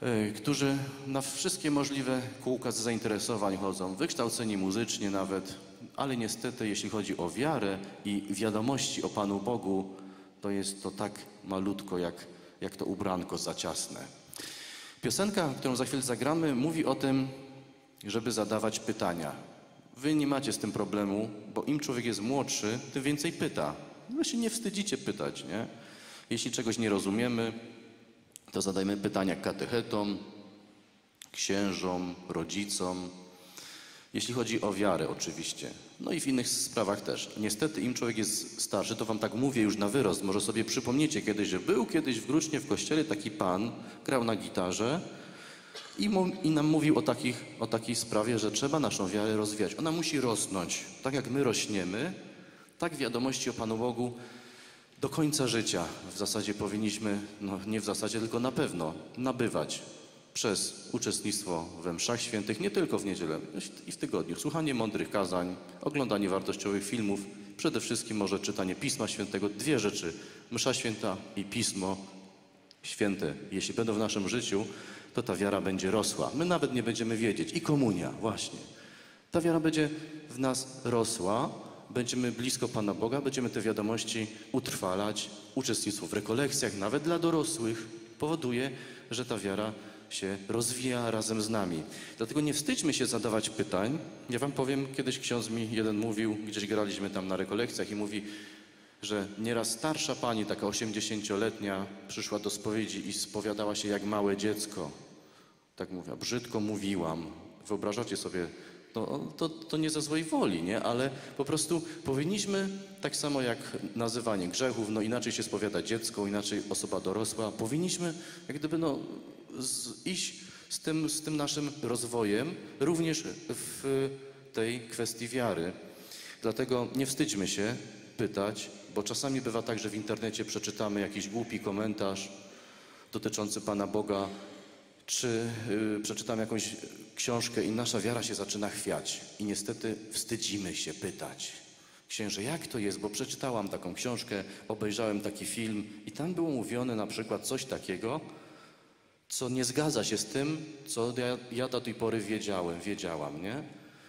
yy, którzy na wszystkie możliwe kółka z zainteresowań chodzą, wykształceni muzycznie nawet, ale niestety jeśli chodzi o wiarę i wiadomości o Panu Bogu, to jest to tak malutko, jak, jak to ubranko za ciasne. Piosenka, którą za chwilę zagramy, mówi o tym, żeby zadawać pytania. Wy nie macie z tym problemu, bo im człowiek jest młodszy, tym więcej pyta. Wy się nie wstydzicie pytać, nie? Jeśli czegoś nie rozumiemy, to zadajmy pytania katechetom, księżom, rodzicom. Jeśli chodzi o wiarę oczywiście. No i w innych sprawach też. Niestety im człowiek jest starszy, to wam tak mówię już na wyrost. Może sobie przypomniecie kiedyś, że był kiedyś w Grucznie w kościele taki pan, grał na gitarze i, i nam mówił o, takich, o takiej sprawie, że trzeba naszą wiarę rozwijać. Ona musi rosnąć. Tak jak my rośniemy, tak wiadomości o Panu Bogu do końca życia w zasadzie powinniśmy, no nie w zasadzie, tylko na pewno nabywać. Przez uczestnictwo we mszach świętych, nie tylko w niedzielę i w tygodniu. Słuchanie mądrych kazań, oglądanie wartościowych filmów, przede wszystkim może czytanie Pisma Świętego. Dwie rzeczy, msza święta i Pismo Święte. Jeśli będą w naszym życiu, to ta wiara będzie rosła. My nawet nie będziemy wiedzieć. I komunia, właśnie. Ta wiara będzie w nas rosła, będziemy blisko Pana Boga, będziemy te wiadomości utrwalać. Uczestnictwo w rekolekcjach, nawet dla dorosłych, powoduje, że ta wiara się rozwija razem z nami. Dlatego nie wstydźmy się zadawać pytań. Ja wam powiem, kiedyś ksiądz mi jeden mówił, gdzieś graliśmy tam na rekolekcjach i mówi, że nieraz starsza pani, taka osiemdziesięcioletnia, przyszła do spowiedzi i spowiadała się jak małe dziecko. Tak mówiła, brzydko mówiłam. Wyobrażacie sobie, no, to, to nie ze złej woli, nie? Ale po prostu powinniśmy, tak samo jak nazywanie grzechów, no inaczej się spowiada dziecko, inaczej osoba dorosła, powinniśmy jak gdyby, no, Z, iść z tym, z tym naszym rozwojem, również w tej kwestii wiary. Dlatego nie wstydźmy się pytać, bo czasami bywa tak, że w internecie przeczytamy jakiś głupi komentarz dotyczący Pana Boga, czy yy, przeczytamy jakąś książkę i nasza wiara się zaczyna chwiać. I niestety wstydzimy się pytać. Księże, jak to jest? Bo przeczytałam taką książkę, obejrzałem taki film i tam było mówione na przykład coś takiego, co nie zgadza się z tym, co ja, ja do tej pory wiedziałem, wiedziałam, nie?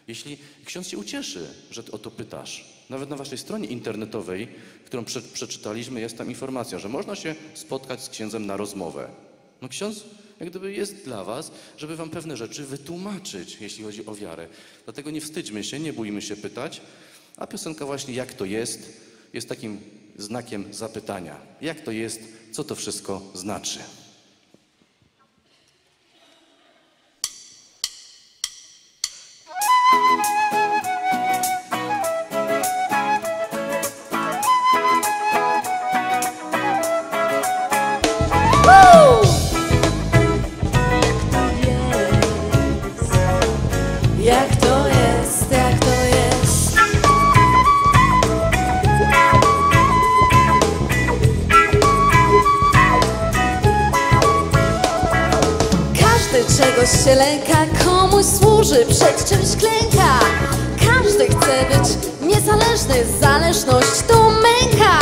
Jeśli ksiądz się ucieszy, że o to pytasz. Nawet na waszej stronie internetowej, którą prze, przeczytaliśmy, jest tam informacja, że można się spotkać z księdzem na rozmowę. No ksiądz jak gdyby jest dla was, żeby wam pewne rzeczy wytłumaczyć, jeśli chodzi o wiarę. Dlatego nie wstydźmy się, nie bójmy się pytać. A piosenka właśnie jak to jest, jest takim znakiem zapytania. Jak to jest, co to wszystko znaczy. Się lęka, komuś służy, przed czymś klęka. Każdy chce być niezależny, zależność to męka.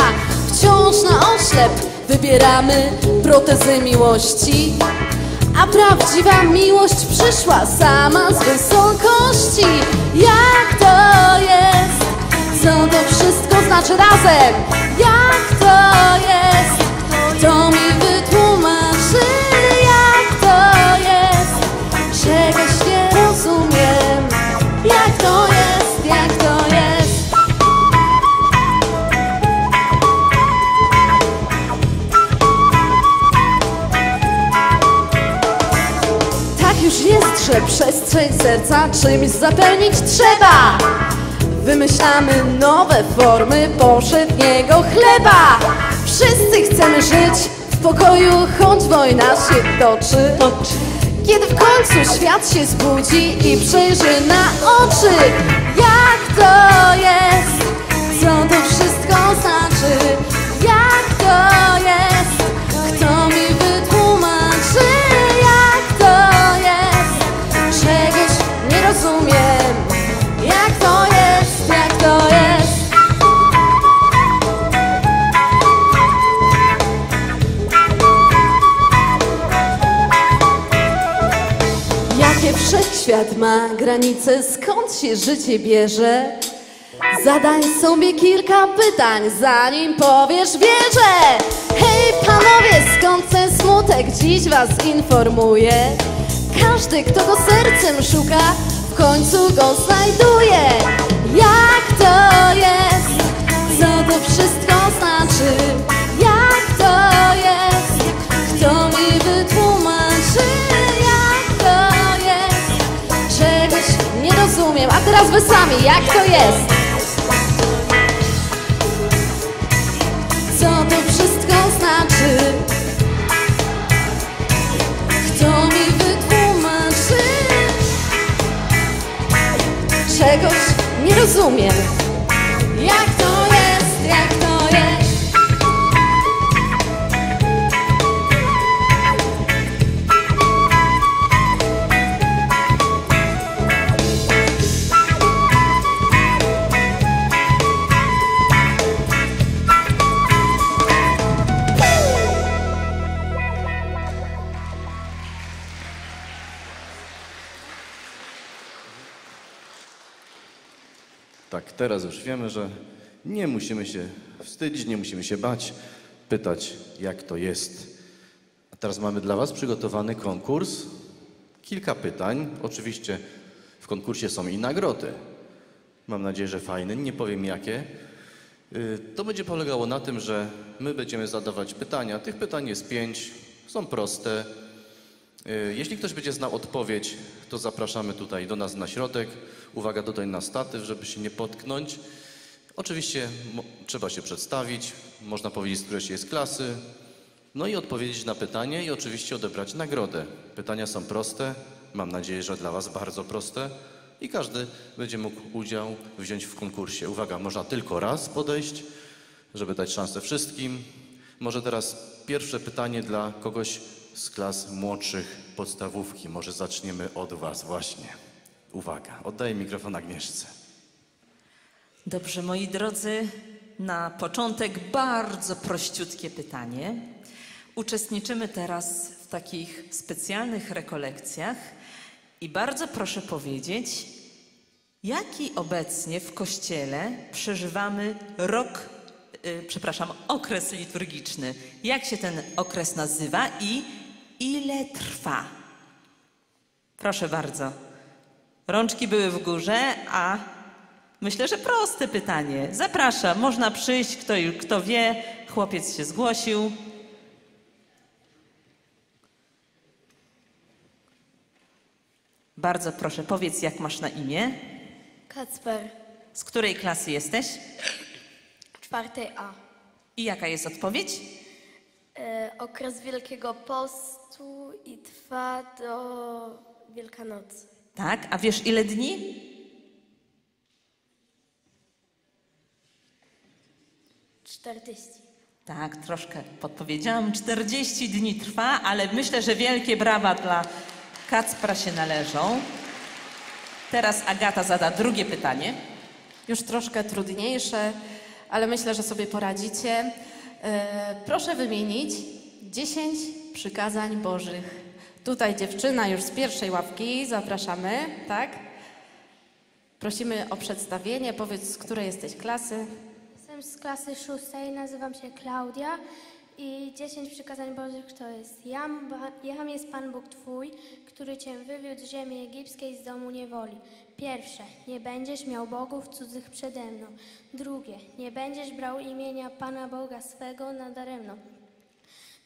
Wciąż na oślep wybieramy protezy miłości, a prawdziwa miłość przyszła sama z wysokości. Jak to jest? Co to wszystko znaczy razem? Jak to jest? Kto mi wytłumaczy? Jak to jest? Czegoś nie rozumiem, jak to jest, jak to jest. Tak już jest, że przestrzeń serca czymś zapełnić trzeba. Wymyślamy nowe formy powszedniego chleba. Wszyscy chcemy żyć w pokoju, choć wojna się toczy. Kiedy w końcu świat się zbudzi i przejrzy na oczy, jak to jest? Co Budżet ma granice, skąd się życie bierze? Zadaj sobie kilka pytań, zanim powiesz wierzę. Hej panowie, skąd ten smutek? Dziś was informuję. Każdy, kto go sercem szuka, w końcu go znajduje. Jak to jest? Co to wszystko znaczy? Jak to jest? Kto mi wytłumaczy? Jak to jest? Czegoś nie rozumiem, a teraz wy sami, jak to jest? Co to wszystko znaczy? Kto mi wytłumaczy? Czegoś nie rozumiem. Jak to jest? Jak to jest? Tak, teraz już wiemy, że nie musimy się wstydzić, nie musimy się bać, pytać jak to jest. A teraz mamy dla was przygotowany konkurs. Kilka pytań. Oczywiście w konkursie są i nagrody. Mam nadzieję, że fajne, nie powiem jakie. To będzie polegało na tym, że my będziemy zadawać pytania. Tych pytań jest pięć, są proste. Jeśli ktoś będzie znał odpowiedź, to zapraszamy tutaj do nas na środek. Uwaga, tutaj na statyw, żeby się nie potknąć. Oczywiście trzeba się przedstawić, można powiedzieć, z której się jest klasy. No i odpowiedzieć na pytanie i oczywiście odebrać nagrodę. Pytania są proste, mam nadzieję, że dla was bardzo proste. I każdy będzie mógł udział wziąć w konkursie. Uwaga, można tylko raz podejść, żeby dać szansę wszystkim. Może teraz pierwsze pytanie dla kogoś z klas młodszych podstawówki. Może zaczniemy od was właśnie. Uwaga, oddaję mikrofon Agnieszce. Dobrze, moi drodzy, na początek bardzo prościutkie pytanie. Uczestniczymy teraz w takich specjalnych rekolekcjach i bardzo proszę powiedzieć, jaki obecnie w Kościele przeżywamy rok, yy, przepraszam, okres liturgiczny. Jak się ten okres nazywa i ile trwa? Proszę bardzo. Rączki były w górze, a myślę, że proste pytanie. Zapraszam, można przyjść, kto, kto wie, chłopiec się zgłosił. Bardzo proszę, powiedz, jak masz na imię? Kacper. Z której klasy jesteś? Czwartej A. I jaka jest odpowiedź? E, okres Wielkiego Postu i trwa do Wielkanocy. Tak, a wiesz ile dni? czterdzieści. Tak, troszkę podpowiedziałam. czterdzieści dni trwa, ale myślę, że wielkie brawa dla Kacpra się należą. Teraz Agata zada drugie pytanie. Już troszkę trudniejsze, ale myślę, że sobie poradzicie. Yy, proszę wymienić dziesięć przykazań Bożych. Tutaj dziewczyna już z pierwszej ławki, zapraszamy, tak? Prosimy o przedstawienie, powiedz, z której jesteś klasy? Jestem z klasy szóstej, nazywam się Klaudia i dziesięć przykazań Bożych to jest: Jam, jam jest Pan Bóg Twój, który Cię wywiódł z ziemi egipskiej, z domu niewoli. Pierwsze, nie będziesz miał bogów cudzych przede mną. Drugie, nie będziesz brał imienia Pana Boga swego nadaremno.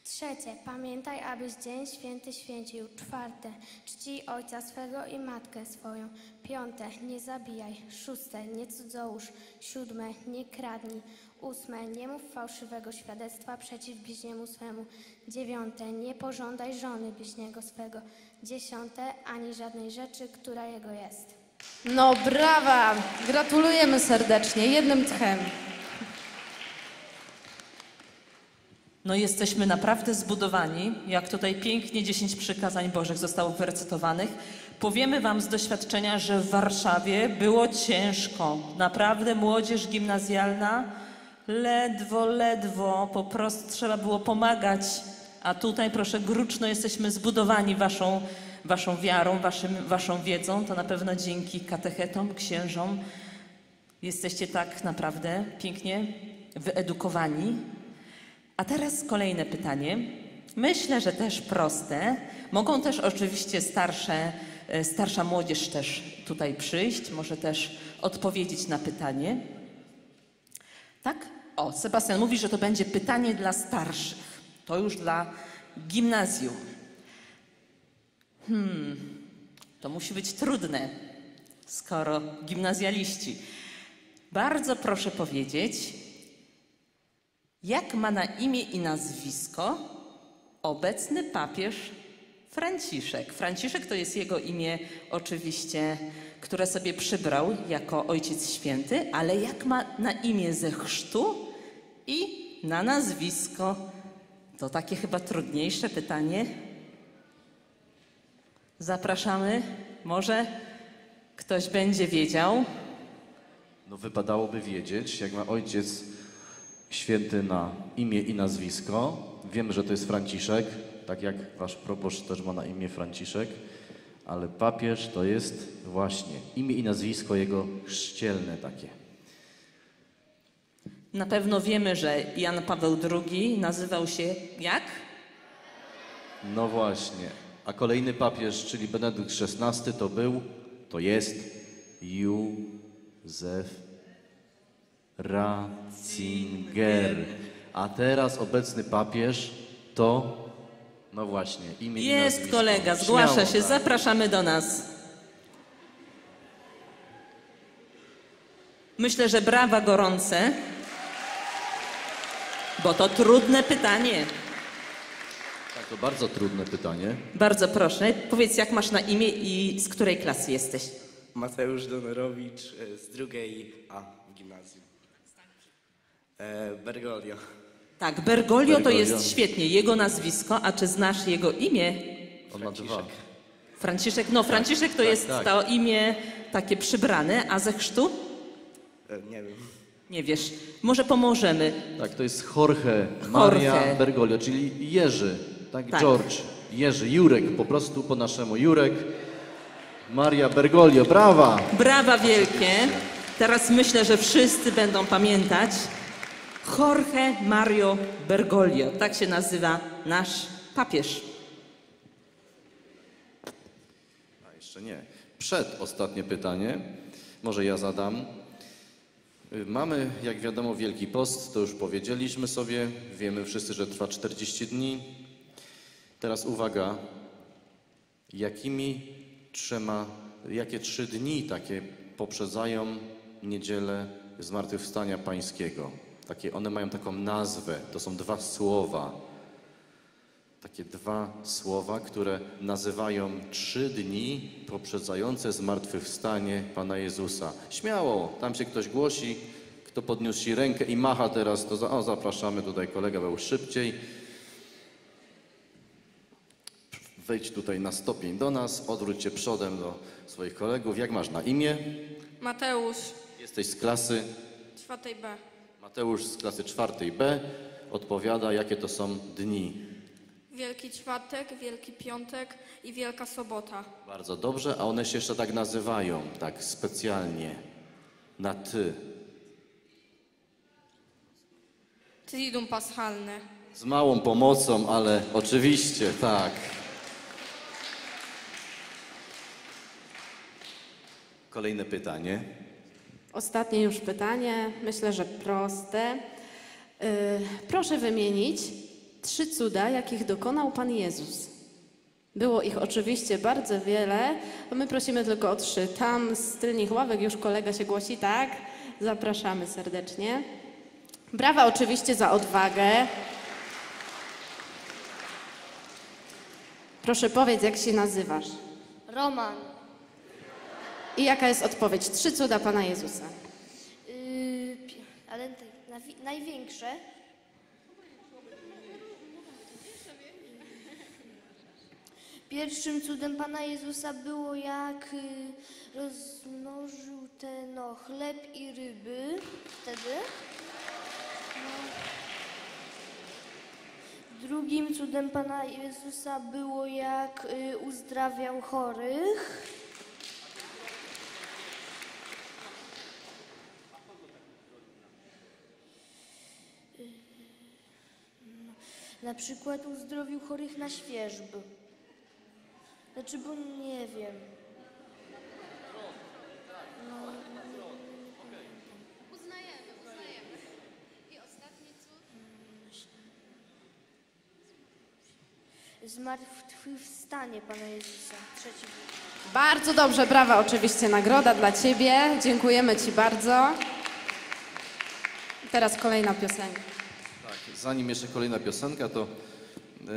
Trzecie, pamiętaj, abyś dzień święty święcił. Czwarte, czci ojca swego i matkę swoją. Piąte, nie zabijaj. Szóste, nie cudzołóż. Siódme, nie kradnij. Ósme, nie mów fałszywego świadectwa przeciw bliźniemu swemu. Dziewiąte, nie pożądaj żony bliźniego swego. Dziesiąte, ani żadnej rzeczy, która jego jest. No brawa! Gratulujemy serdecznie, jednym tchem. No jesteśmy naprawdę zbudowani, jak tutaj pięknie dziesięć przykazań Bożych zostało wyrecytowanych. Powiemy wam z doświadczenia, że w Warszawie było ciężko. Naprawdę młodzież gimnazjalna ledwo, ledwo, po prostu trzeba było pomagać. A tutaj, proszę, Gruczno, jesteśmy zbudowani waszą, waszą wiarą, waszym, waszą wiedzą, to na pewno dzięki katechetom, księżom jesteście tak naprawdę pięknie wyedukowani. A teraz kolejne pytanie. Myślę, że też proste. Mogą też oczywiście starsze, starsza młodzież też tutaj przyjść, może też odpowiedzieć na pytanie. Tak? O, Sebastian mówi, że to będzie pytanie dla starszych. To już dla gimnazjum. Hmm, to musi być trudne, skoro gimnazjaliści. Bardzo proszę powiedzieć, jak ma na imię i nazwisko obecny papież Franciszek? Franciszek to jest jego imię oczywiście, które sobie przybrał jako Ojciec Święty, ale jak ma na imię ze chrztu i na nazwisko? To takie chyba trudniejsze pytanie. Zapraszamy. Może ktoś będzie wiedział? No wypadałoby wiedzieć, jak ma Ojciec Święty na imię i nazwisko. Wiem, że to jest Franciszek, tak jak wasz proboszcz też ma na imię Franciszek, ale papież to jest właśnie imię i nazwisko jego chrzcielne takie. Na pewno wiemy, że Jan Paweł drugi nazywał się jak? No właśnie. A kolejny papież, czyli Benedykt szesnasty, to był, to jest Józef Ratzinger. A teraz obecny papież to, no właśnie, imię i nazwisko. Jest kolega, zgłasza się, zapraszamy do nas. Myślę, że brawa gorące, bo to trudne pytanie. Tak, to bardzo trudne pytanie. Bardzo proszę. Powiedz, jak masz na imię i z której klasy jesteś? Mateusz Donorowicz z drugiej A w gimnazjum. E, Bergoglio. Tak, Bergoglio, Bergoglio to jest świetnie. Jego nazwisko, a czy znasz jego imię? On ma dwa. Franciszek. No, Franciszek to tak, jest tak. To imię takie przybrane, a ze chrztu? E, nie wiem. Nie wiesz. Może pomożemy. Tak, to jest Jorge Mario Bergoglio, czyli Jerzy. Tak, tak, George, Jerzy, Jurek, po prostu po naszemu Jurek. Maria Bergoglio, brawa! Brawa wielkie. Teraz myślę, że wszyscy będą pamiętać. Jorge Mario Bergoglio, tak się nazywa nasz papież. A jeszcze nie. Przedostatnie pytanie. Może ja zadam. Mamy, jak wiadomo, Wielki Post, to już powiedzieliśmy sobie. Wiemy wszyscy, że trwa czterdzieści dni. Teraz uwaga, jakimi trzema, jakie trzy dni takie poprzedzają niedzielę Zmartwychwstania Pańskiego? Takie, one mają taką nazwę, to są dwa słowa. Takie dwa słowa, które nazywają trzy dni poprzedzające zmartwychwstanie Pana Jezusa. Śmiało, tam się ktoś głosi, kto podniósł rękę i macha teraz, to za, o, zapraszamy tutaj, kolega był szybciej. Wejdź tutaj na stopień do nas, odwróć się przodem do swoich kolegów. Jak masz na imię? Mateusz. Jesteś z klasy? czwartej B. Mateusz z klasy czwartej B odpowiada, jakie to są dni. Wielki Czwartek, Wielki Piątek i Wielka Sobota. Bardzo dobrze, a one się jeszcze tak nazywają, tak specjalnie, na ty. Triduum Paschalne. Z małą pomocą, ale oczywiście, tak. Kolejne pytanie. Ostatnie już pytanie, myślę, że proste. Yy, proszę wymienić trzy cuda, jakich dokonał Pan Jezus. Było ich oczywiście bardzo wiele, my prosimy tylko o trzy. Tam z tylnych ławek już kolega się głosi, tak? Zapraszamy serdecznie. Brawa oczywiście za odwagę. Proszę powiedz, jak się nazywasz? Roman. I jaka jest odpowiedź? Trzy cuda Pana Jezusa. Yy, ale największe... Pierwszym cudem Pana Jezusa było, jak rozmnożył te no, chleb i ryby wtedy. No. Drugim cudem Pana Jezusa było, jak uzdrawiał chorych. Na przykład uzdrowił chorych na świerzb. Znaczy, bo nie wiem. Zmartwychwstanie Pana Jezusa. Trzeci. Bardzo dobrze, brawa, oczywiście nagroda dla Ciebie. Dziękujemy Ci bardzo. Teraz kolejna piosenka. Tak, zanim jeszcze kolejna piosenka, to yy,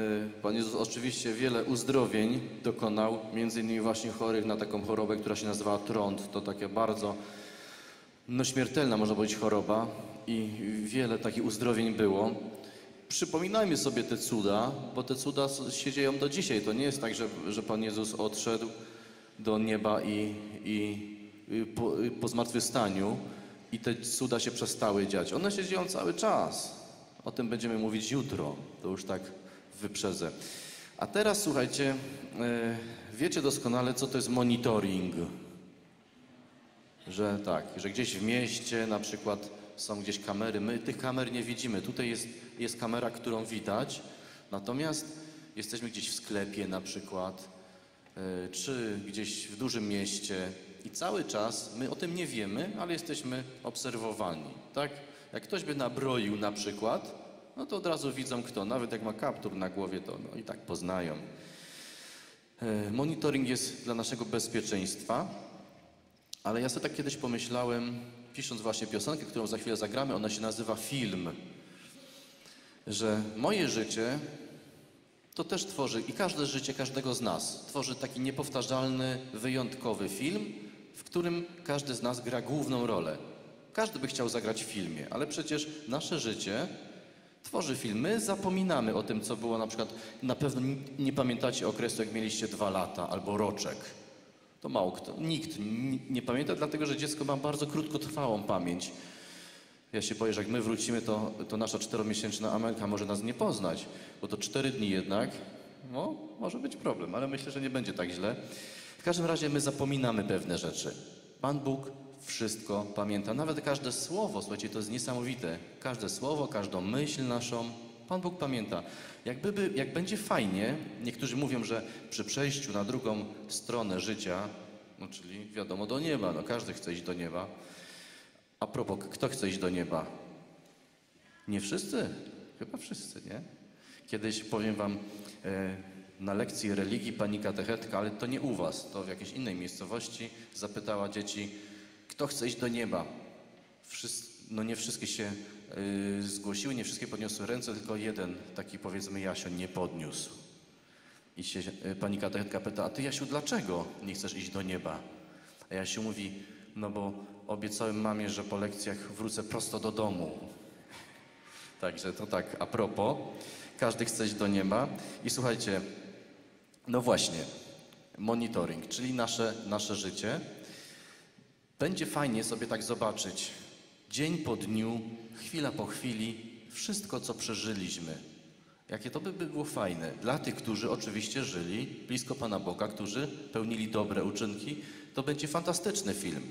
Pan Jezus oczywiście wiele uzdrowień dokonał, między innymi właśnie chorych na taką chorobę, która się nazywała trąd. To taka bardzo no, śmiertelna, można powiedzieć, choroba i wiele takich uzdrowień było. Przypominajmy sobie te cuda, bo te cuda się dzieją do dzisiaj. To nie jest tak, że, że Pan Jezus odszedł do nieba i, i po, po zmartwychwstaniu i te cuda się przestały dziać. One się dzieją cały czas. O tym będziemy mówić jutro. To już tak wyprzedzę. A teraz słuchajcie, wiecie doskonale, co to jest monitoring. Że tak, że gdzieś w mieście na przykład są gdzieś kamery. My tych kamer nie widzimy. Tutaj jest, jest kamera, którą widać. Natomiast jesteśmy gdzieś w sklepie na przykład, yy, czy gdzieś w dużym mieście i cały czas my o tym nie wiemy, ale jesteśmy obserwowani, tak? Jak ktoś by nabroił na przykład, no to od razu widzą kto. Nawet jak ma kaptur na głowie, to no i tak poznają. Yy, monitoring jest dla naszego bezpieczeństwa, ale ja sobie tak kiedyś pomyślałem, pisząc właśnie piosenkę, którą za chwilę zagramy, ona się nazywa Film, że moje życie to też tworzy i każde życie każdego z nas tworzy taki niepowtarzalny, wyjątkowy film, w którym każdy z nas gra główną rolę. Każdy by chciał zagrać w filmie, ale przecież nasze życie tworzy film. My zapominamy o tym, co było na przykład, na pewno nie pamiętacie okresu, jak mieliście dwa lata albo roczek. To mało kto, nikt nie pamięta, dlatego że dziecko ma bardzo krótkotrwałą pamięć. Ja się boję, że jak my wrócimy, to, to nasza czteromiesięczna Amelka może nas nie poznać, bo to cztery dni jednak, no, może być problem, ale myślę, że nie będzie tak źle. W każdym razie my zapominamy pewne rzeczy. Pan Bóg wszystko pamięta, nawet każde słowo, słuchajcie, to jest niesamowite. Każde słowo, każdą myśl naszą, Pan Bóg pamięta. Jakby, jak będzie fajnie, niektórzy mówią, że przy przejściu na drugą stronę życia, no czyli wiadomo, do nieba, no każdy chce iść do nieba. A propos, kto chce iść do nieba? Nie wszyscy? Chyba wszyscy, nie? Kiedyś, powiem wam, na lekcji religii pani katechetka, ale to nie u was, to w jakiejś innej miejscowości, zapytała dzieci, kto chce iść do nieba? Wszyscy, no nie wszystkie się Yy, zgłosiły, nie wszystkie podniosły ręce, tylko jeden taki, powiedzmy, Jasio nie podniósł. I się yy, pani katechetka pyta, a ty, Jasiu, dlaczego nie chcesz iść do nieba? A Jasiu mówi, no bo obiecałem mamie, że po lekcjach wrócę prosto do domu. Także to tak a propos. Każdy chce iść do nieba. I słuchajcie, no właśnie, monitoring, czyli nasze, nasze życie. Będzie fajnie sobie tak zobaczyć dzień po dniu, chwila po chwili, wszystko, co przeżyliśmy. Jakie to by było fajne dla tych, którzy oczywiście żyli blisko Pana Boga, którzy pełnili dobre uczynki, to będzie fantastyczny film.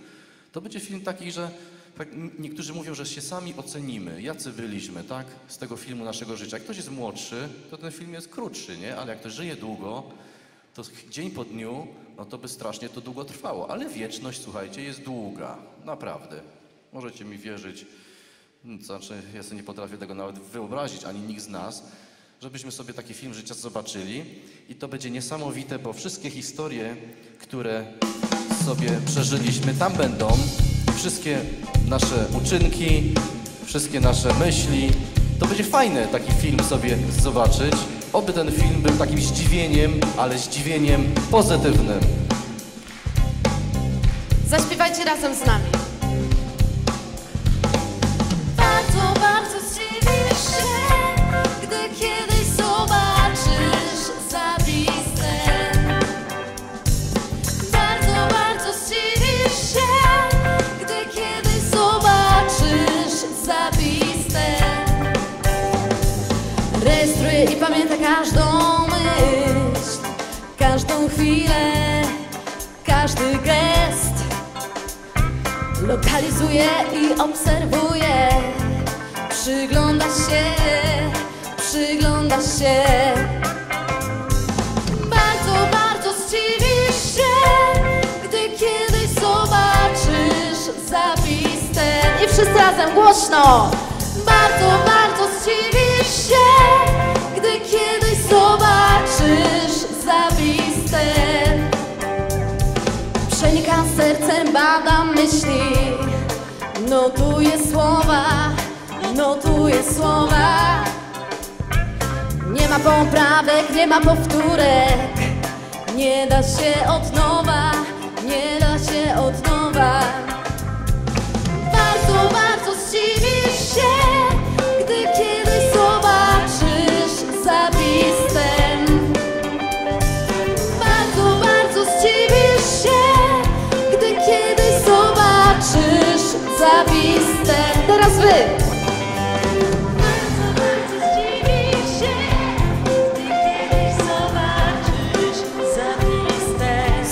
To będzie film taki, że tak, niektórzy mówią, że się sami ocenimy, jacy byliśmy, tak, z tego filmu naszego życia. Jak ktoś jest młodszy, to ten film jest krótszy, nie? Ale jak ktoś żyje długo, to dzień po dniu, no to by strasznie to długo trwało. Ale wieczność, słuchajcie, jest długa, naprawdę. Możecie mi wierzyć, znaczy ja sobie nie potrafię tego nawet wyobrazić, ani nikt z nas, żebyśmy sobie taki film życia zobaczyli i to będzie niesamowite, bo wszystkie historie, które sobie przeżyliśmy, tam będą wszystkie nasze uczynki, wszystkie nasze myśli. To będzie fajne taki film sobie zobaczyć. Oby ten film był takim zdziwieniem, ale zdziwieniem pozytywnym. Zaśpiewajcie razem z nami. I każdy gest lokalizuje i obserwuje. Przygląda się, przygląda się. Bardzo, bardzo zdziwisz się, gdy kiedyś zobaczysz zapis ten. I wszyscy razem głośno. Bardzo, bardzo zdziwisz się, gdy kiedyś zobaczysz zapis ten. Przenikam sercem, badam myśli, notuję słowa, notuję słowa. Nie ma poprawek, nie ma powtórek, nie da się od nowa, nie da się od nowa. Bardzo, bardzo zdziwisz się, gdy kiedyś zobaczysz zapis ten. Bardzo, bardzo zdziwisz się, gdy kiedyś zobaczysz zapis ten. Teraz wy!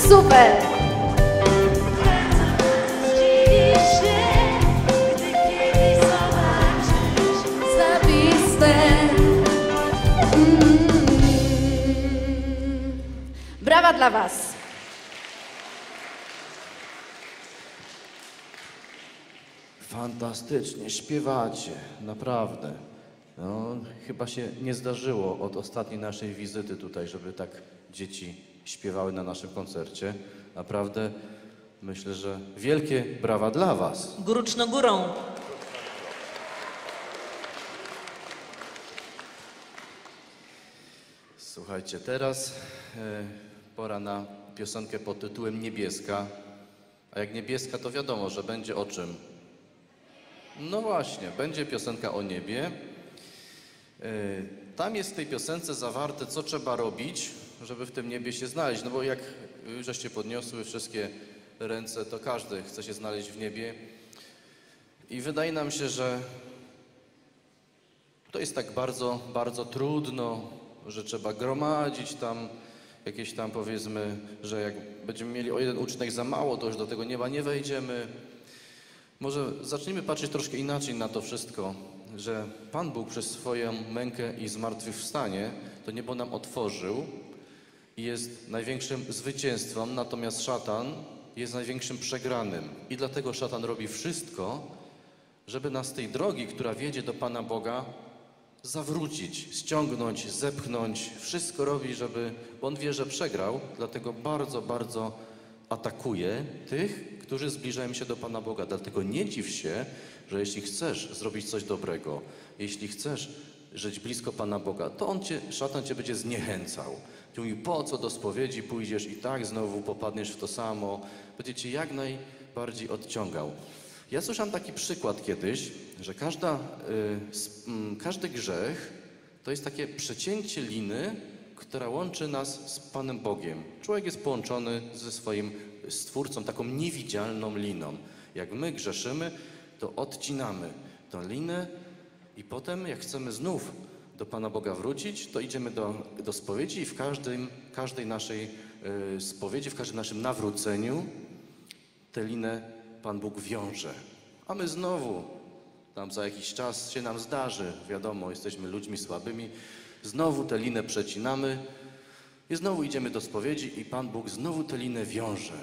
Super! Bardzo, bardzo zdziwisz się, gdy kiedyś zobaczysz zapis ten. Mm. Brawa dla was! Fantastycznie śpiewacie, naprawdę. No, chyba się nie zdarzyło od ostatniej naszej wizyty tutaj, żeby tak dzieci śpiewały na naszym koncercie. Naprawdę myślę, że wielkie brawa dla was. Gruczno górą. Słuchajcie, teraz y, pora na piosenkę pod tytułem Niebieska. A jak niebieska, to wiadomo, że będzie o czym. No właśnie, będzie piosenka o niebie. Y, tam jest w tej piosence zawarte, co trzeba robić, żeby w tym niebie się znaleźć, no bo jak już żeście podniosły wszystkie ręce, to każdy chce się znaleźć w niebie. I wydaje nam się, że to jest tak bardzo, bardzo trudno, że trzeba gromadzić tam jakieś tam, powiedzmy, że jak będziemy mieli o jeden uczynek za mało, to już do tego nieba nie wejdziemy. Może zacznijmy patrzeć troszkę inaczej na to wszystko, że Pan Bóg przez swoją mękę i zmartwychwstanie to niebo nam otworzył, jest największym zwycięstwem, natomiast szatan jest największym przegranym. I dlatego szatan robi wszystko, żeby nas z tej drogi, która wiedzie do Pana Boga, zawrócić, ściągnąć, zepchnąć. Wszystko robi, żeby... bo on wie, że przegrał, dlatego bardzo, bardzo atakuje tych, którzy zbliżają się do Pana Boga. Dlatego nie dziw się, że jeśli chcesz zrobić coś dobrego, jeśli chcesz żyć blisko Pana Boga, to on cię, szatan cię będzie zniechęcał. Ty mówi, po co do spowiedzi pójdziesz i tak znowu popadniesz w to samo. Będzie cię jak najbardziej odciągał. Ja słyszałem taki przykład kiedyś, że każda, y, y, każdy grzech to jest takie przecięcie liny, która łączy nas z Panem Bogiem. Człowiek jest połączony ze swoim Stwórcą, taką niewidzialną liną. Jak my grzeszymy, to odcinamy tą linę i potem, jak chcemy znów do Pana Boga wrócić, to idziemy do, do spowiedzi i w każdym, każdej naszej y, spowiedzi, w każdym naszym nawróceniu tę linę Pan Bóg wiąże. A my znowu, tam za jakiś czas się nam zdarzy, wiadomo, jesteśmy ludźmi słabymi, znowu tę linę przecinamy i znowu idziemy do spowiedzi i Pan Bóg znowu tę linę wiąże.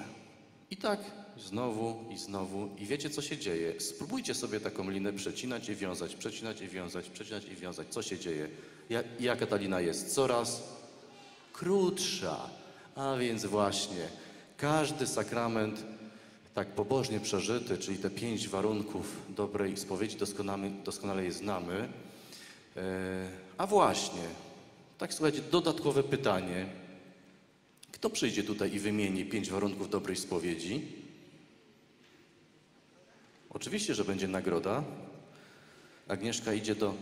I tak znowu i znowu. I wiecie, co się dzieje? Spróbujcie sobie taką linę przecinać i wiązać, przecinać i wiązać, przecinać i wiązać. Co się dzieje? Ja, jaka ta lina jest? Coraz krótsza. A więc właśnie, każdy sakrament tak pobożnie przeżyty, czyli te pięć warunków dobrej spowiedzi doskonale, doskonale je znamy. Yy, a właśnie, tak słuchajcie, dodatkowe pytanie. Kto przyjdzie tutaj i wymieni pięć warunków dobrej spowiedzi? Oczywiście, że będzie nagroda. Agnieszka idzie do,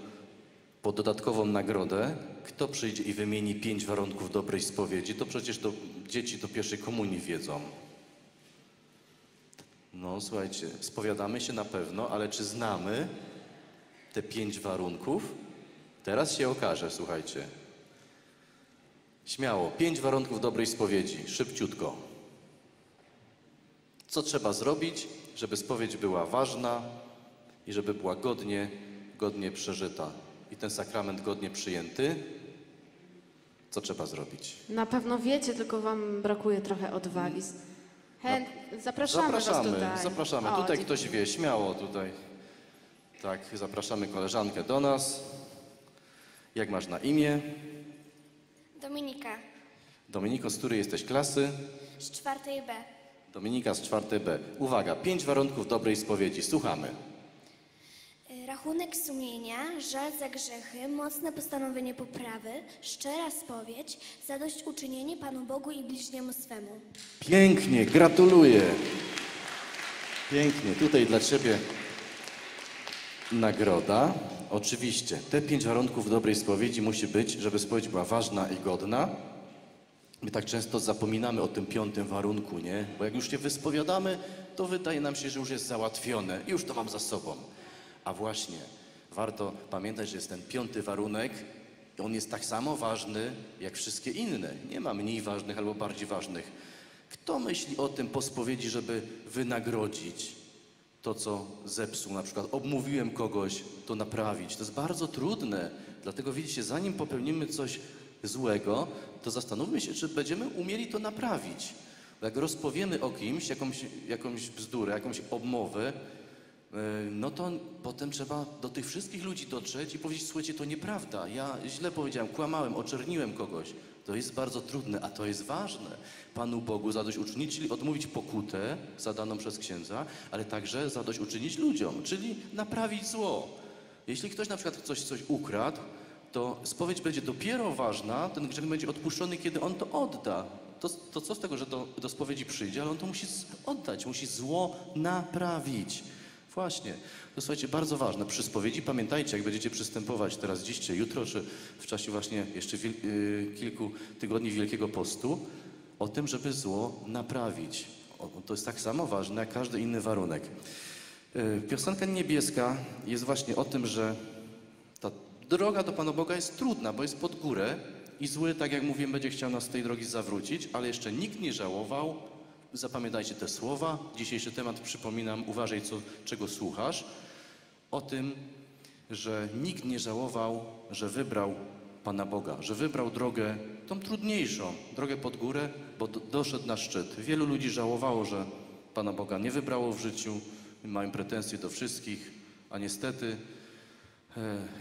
po dodatkową nagrodę. Kto przyjdzie i wymieni pięć warunków dobrej spowiedzi, to przecież do, dzieci do pierwszej komunii wiedzą. No słuchajcie, spowiadamy się na pewno, ale czy znamy te pięć warunków? Teraz się okaże, słuchajcie. Śmiało, pięć warunków dobrej spowiedzi, szybciutko. Co trzeba zrobić, żeby spowiedź była ważna i żeby była godnie, godnie przeżyta i ten sakrament godnie przyjęty? Co trzeba zrobić? Na pewno wiecie, tylko wam brakuje trochę odwagi. Chęt... Zapraszamy, zapraszamy was tutaj. Zapraszamy. O, tutaj ktoś wie, śmiało tutaj. Tak, zapraszamy koleżankę do nas. Jak masz na imię? Dominika. Dominiko, z której jesteś klasy? Z czwartej B. Dominika z czwartej B. Uwaga, pięć warunków dobrej spowiedzi. Słuchamy. Rachunek sumienia, żal za grzechy, mocne postanowienie poprawy, szczera spowiedź, zadośćuczynienie Panu Bogu i bliźniemu swemu. Pięknie, gratuluję. Pięknie, tutaj dla ciebie nagroda. Oczywiście, te pięć warunków dobrej spowiedzi musi być, żeby spowiedź była ważna i godna. My tak często zapominamy o tym piątym warunku, nie? Bo jak już się wyspowiadamy, to wydaje nam się, że już jest załatwione. Już to mam za sobą. A właśnie, warto pamiętać, że jest ten piąty warunek i on jest tak samo ważny, jak wszystkie inne. Nie ma mniej ważnych albo bardziej ważnych. Kto myśli o tym po spowiedzi, żeby wynagrodzić to, co zepsuł? Na przykład obmówiłem kogoś, to naprawić. To jest bardzo trudne. Dlatego widzicie, zanim popełnimy coś złego, to zastanówmy się, czy będziemy umieli to naprawić. Bo jak rozpowiemy o kimś jakąś, jakąś bzdurę, jakąś obmowę, no to potem trzeba do tych wszystkich ludzi dotrzeć i powiedzieć, słuchajcie, to nieprawda, ja źle powiedziałem, kłamałem, oczerniłem kogoś. To jest bardzo trudne, a to jest ważne. Panu Bogu zadośćuczynić, czyli odmówić pokutę zadaną przez księdza, ale także zadośćuczynić ludziom, czyli naprawić zło. Jeśli ktoś na przykład coś, coś ukradł, to spowiedź będzie dopiero ważna, ten grzech będzie odpuszczony, kiedy on to odda. To, to co z tego, że do, do spowiedzi przyjdzie, ale on to musi oddać, musi zło naprawić. Właśnie. To słuchajcie, bardzo ważne. Przy spowiedzi pamiętajcie, jak będziecie przystępować teraz, dziś, czy jutro, czy w czasie właśnie jeszcze wil, yy, kilku tygodni Wielkiego Postu, o tym, żeby zło naprawić. O, to jest tak samo ważne, jak każdy inny warunek. Yy, piosenka niebieska jest właśnie o tym, że ta droga do Pana Boga jest trudna, bo jest pod górę i zły, tak jak mówiłem, będzie chciał nas z tej drogi zawrócić, ale jeszcze nikt nie żałował. Zapamiętajcie te słowa. Dzisiejszy temat, przypominam, uważaj, co, czego słuchasz. O tym, że nikt nie żałował, że wybrał Pana Boga, że wybrał drogę, tą trudniejszą, drogę pod górę, bo do, doszedł na szczyt. Wielu ludzi żałowało, że Pana Boga nie wybrało w życiu, mają pretensje do wszystkich, a niestety,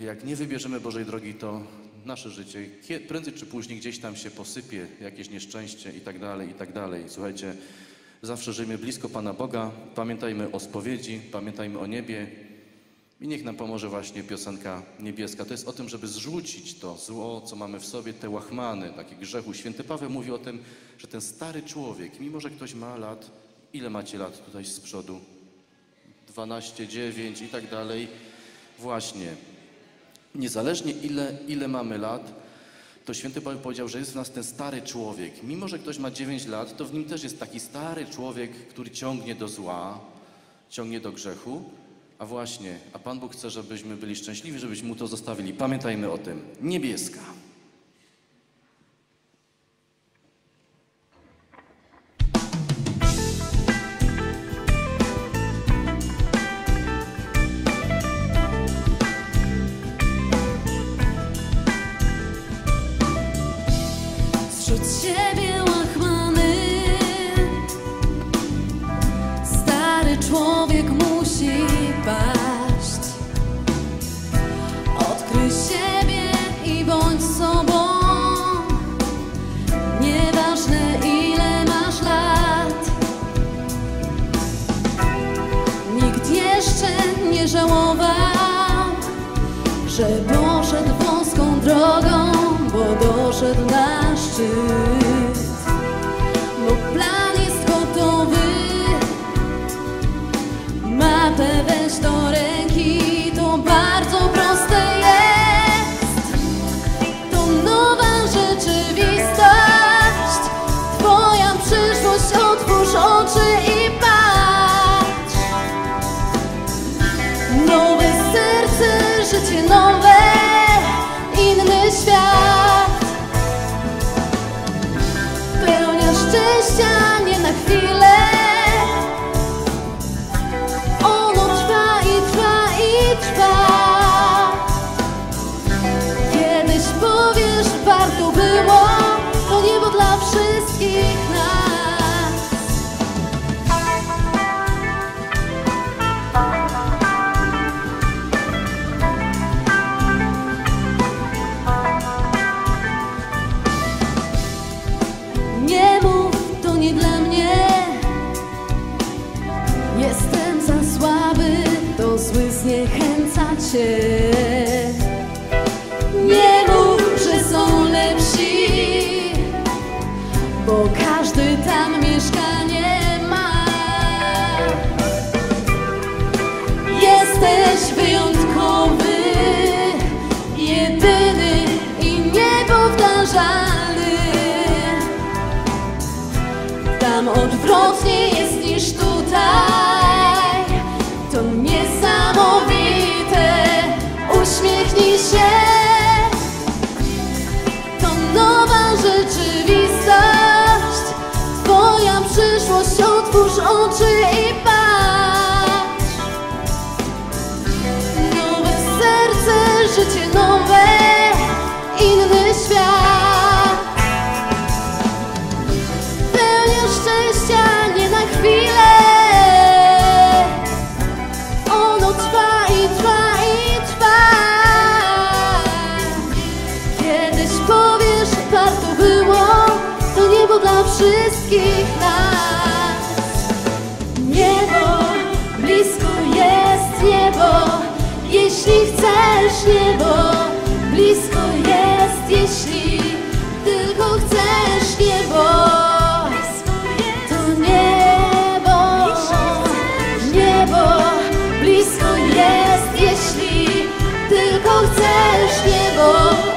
jak nie wybierzemy Bożej drogi, to nasze życie prędzej czy później gdzieś tam się posypie, jakieś nieszczęście i tak dalej, i tak dalej. Słuchajcie, zawsze żyjmy blisko Pana Boga, pamiętajmy o spowiedzi, pamiętajmy o niebie i niech nam pomoże właśnie piosenka niebieska. To jest o tym, żeby zrzucić to zło, co mamy w sobie, te łachmany, takie grzechu. Święty Paweł mówi o tym, że ten stary człowiek, mimo że ktoś ma lat, ile macie lat tutaj z przodu? dwanaście, dziewięć i tak dalej. Właśnie. Niezależnie ile, ile mamy lat, to Święty Paweł powiedział, że jest w nas ten stary człowiek. Mimo że ktoś ma dziewięć lat, to w nim też jest taki stary człowiek, który ciągnie do zła, ciągnie do grzechu. A właśnie, a Pan Bóg chce, żebyśmy byli szczęśliwi, żebyśmy Mu to zostawili. Pamiętajmy o tym. Niebieska. Że poszedł wąską drogą, bo doszedł na szczyt. Bo plan jest gotowy, mapę weź do ręki, to bardzo proste jest. To nowa rzeczywistość, twoja przyszłość, otwórz oczy i patrz. Nowe serce, życie nowe, inny świat. Pełnia szczęścia nie na chwilę, zniechęcacie. Nie mów, że są lepsi, bo każdy tam mieszkanie ma. Jesteś wyjątkowy, jedyny i niepowtarzalny. Tam odwrotnie jest niż tutaj. To niesamowite, uśmiechnij się. To nowa rzeczywistość, twoja przyszłość, otwórz oczy i patrz. Nowe serce, życie nowe, inny świat. Wszystkich nas. Niebo, blisko jest niebo, jeśli chcesz niebo, blisko jest, jeśli tylko chcesz niebo, to niebo, niebo, blisko jest, jeśli tylko chcesz niebo,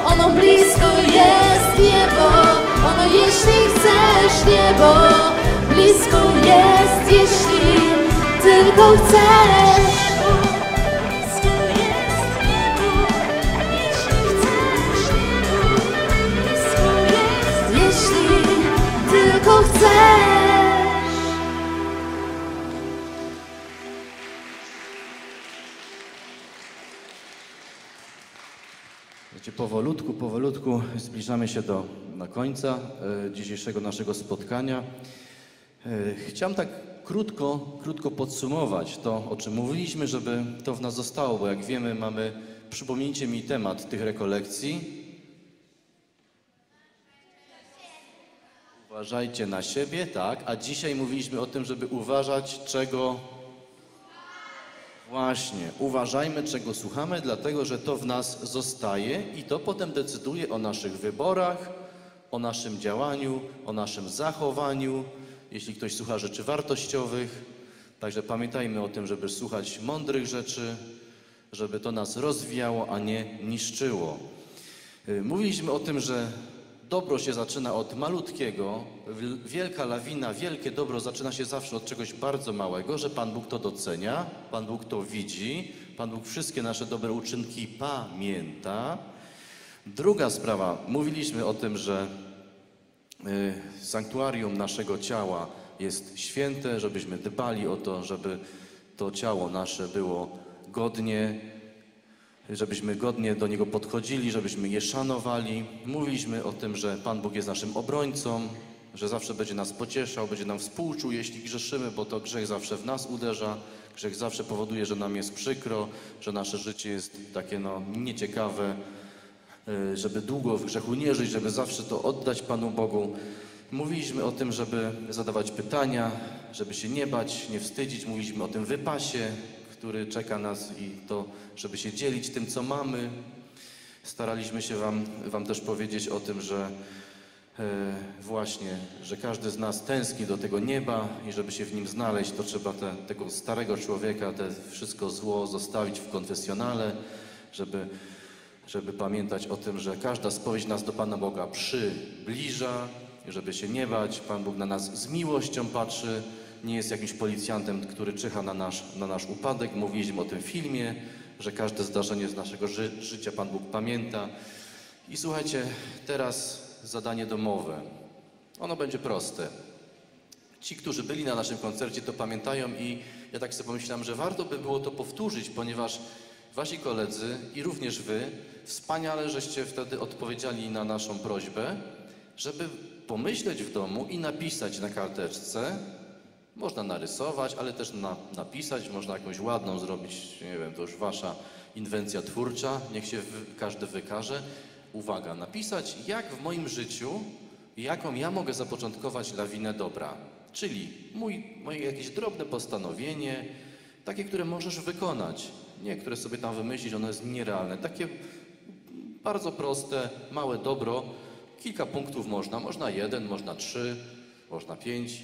ono blisko jest niebo. Ono jeśli chcesz niebo, blisko jest, jeśli tylko chcesz. Blisko jest niebo, jeśli chcesz niebo, blisko jest, jeśli tylko chcesz. Wiecie, powolutku, powolutku zbliżamy się do na końca dzisiejszego naszego spotkania. Chciałem tak krótko, krótko podsumować to, o czym mówiliśmy, żeby to w nas zostało, bo jak wiemy, mamy, przypomnijcie mi temat tych rekolekcji. Uważajcie na siebie, tak, a dzisiaj mówiliśmy o tym, żeby uważać, czego... Właśnie, uważajmy, czego słuchamy, dlatego, że to w nas zostaje i to potem decyduje o naszych wyborach, o naszym działaniu, o naszym zachowaniu, jeśli ktoś słucha rzeczy wartościowych. Także pamiętajmy o tym, żeby słuchać mądrych rzeczy, żeby to nas rozwijało, a nie niszczyło. Mówiliśmy o tym, że dobro się zaczyna od malutkiego, wielka lawina, wielkie dobro zaczyna się zawsze od czegoś bardzo małego, że Pan Bóg to docenia, Pan Bóg to widzi, Pan Bóg wszystkie nasze dobre uczynki pamięta. Druga sprawa, mówiliśmy o tym, że y, sanktuarium naszego ciała jest święte, żebyśmy dbali o to, żeby to ciało nasze było godnie, żebyśmy godnie do niego podchodzili, żebyśmy je szanowali. Mówiliśmy o tym, że Pan Bóg jest naszym obrońcą, że zawsze będzie nas pocieszał, będzie nam współczuł, jeśli grzeszymy, bo to grzech zawsze w nas uderza, grzech zawsze powoduje, że nam jest przykro, że nasze życie jest takie no nieciekawe, żeby długo w grzechu nie żyć, żeby zawsze to oddać Panu Bogu. Mówiliśmy o tym, żeby zadawać pytania, żeby się nie bać, nie wstydzić. Mówiliśmy o tym wypasie, który czeka nas i to, żeby się dzielić tym, co mamy. Staraliśmy się Wam, wam też powiedzieć o tym, że yy, właśnie, że każdy z nas tęskni do tego nieba i żeby się w nim znaleźć, to trzeba te, tego starego człowieka, te wszystko zło zostawić w konfesjonale, żeby... żeby pamiętać o tym, że każda spowiedź nas do Pana Boga przybliża, żeby się nie bać. Pan Bóg na nas z miłością patrzy, nie jest jakimś policjantem, który czyha na nasz, na nasz upadek. Mówiliśmy o tym filmie, że każde zdarzenie z naszego ży- życia Pan Bóg pamięta. I słuchajcie, teraz zadanie domowe. Ono będzie proste. Ci, którzy byli na naszym koncercie, to pamiętają i ja tak sobie pomyślałem, że warto by było to powtórzyć, ponieważ wasi koledzy i również wy wspaniale, żeście wtedy odpowiedzieli na naszą prośbę, żeby pomyśleć w domu i napisać na karteczce. Można narysować, ale też na, napisać, można jakąś ładną zrobić, nie wiem, to już wasza inwencja twórcza, niech się wy, każdy wykaże. Uwaga, napisać, jak w moim życiu, jaką ja mogę zapoczątkować lawinę dobra. Czyli mój, moje jakieś drobne postanowienie, takie, które możesz wykonać. nie które sobie tam wymyślić, ono jest nierealne. Takie bardzo proste, małe dobro, kilka punktów można, można jeden, można trzy, można pięć,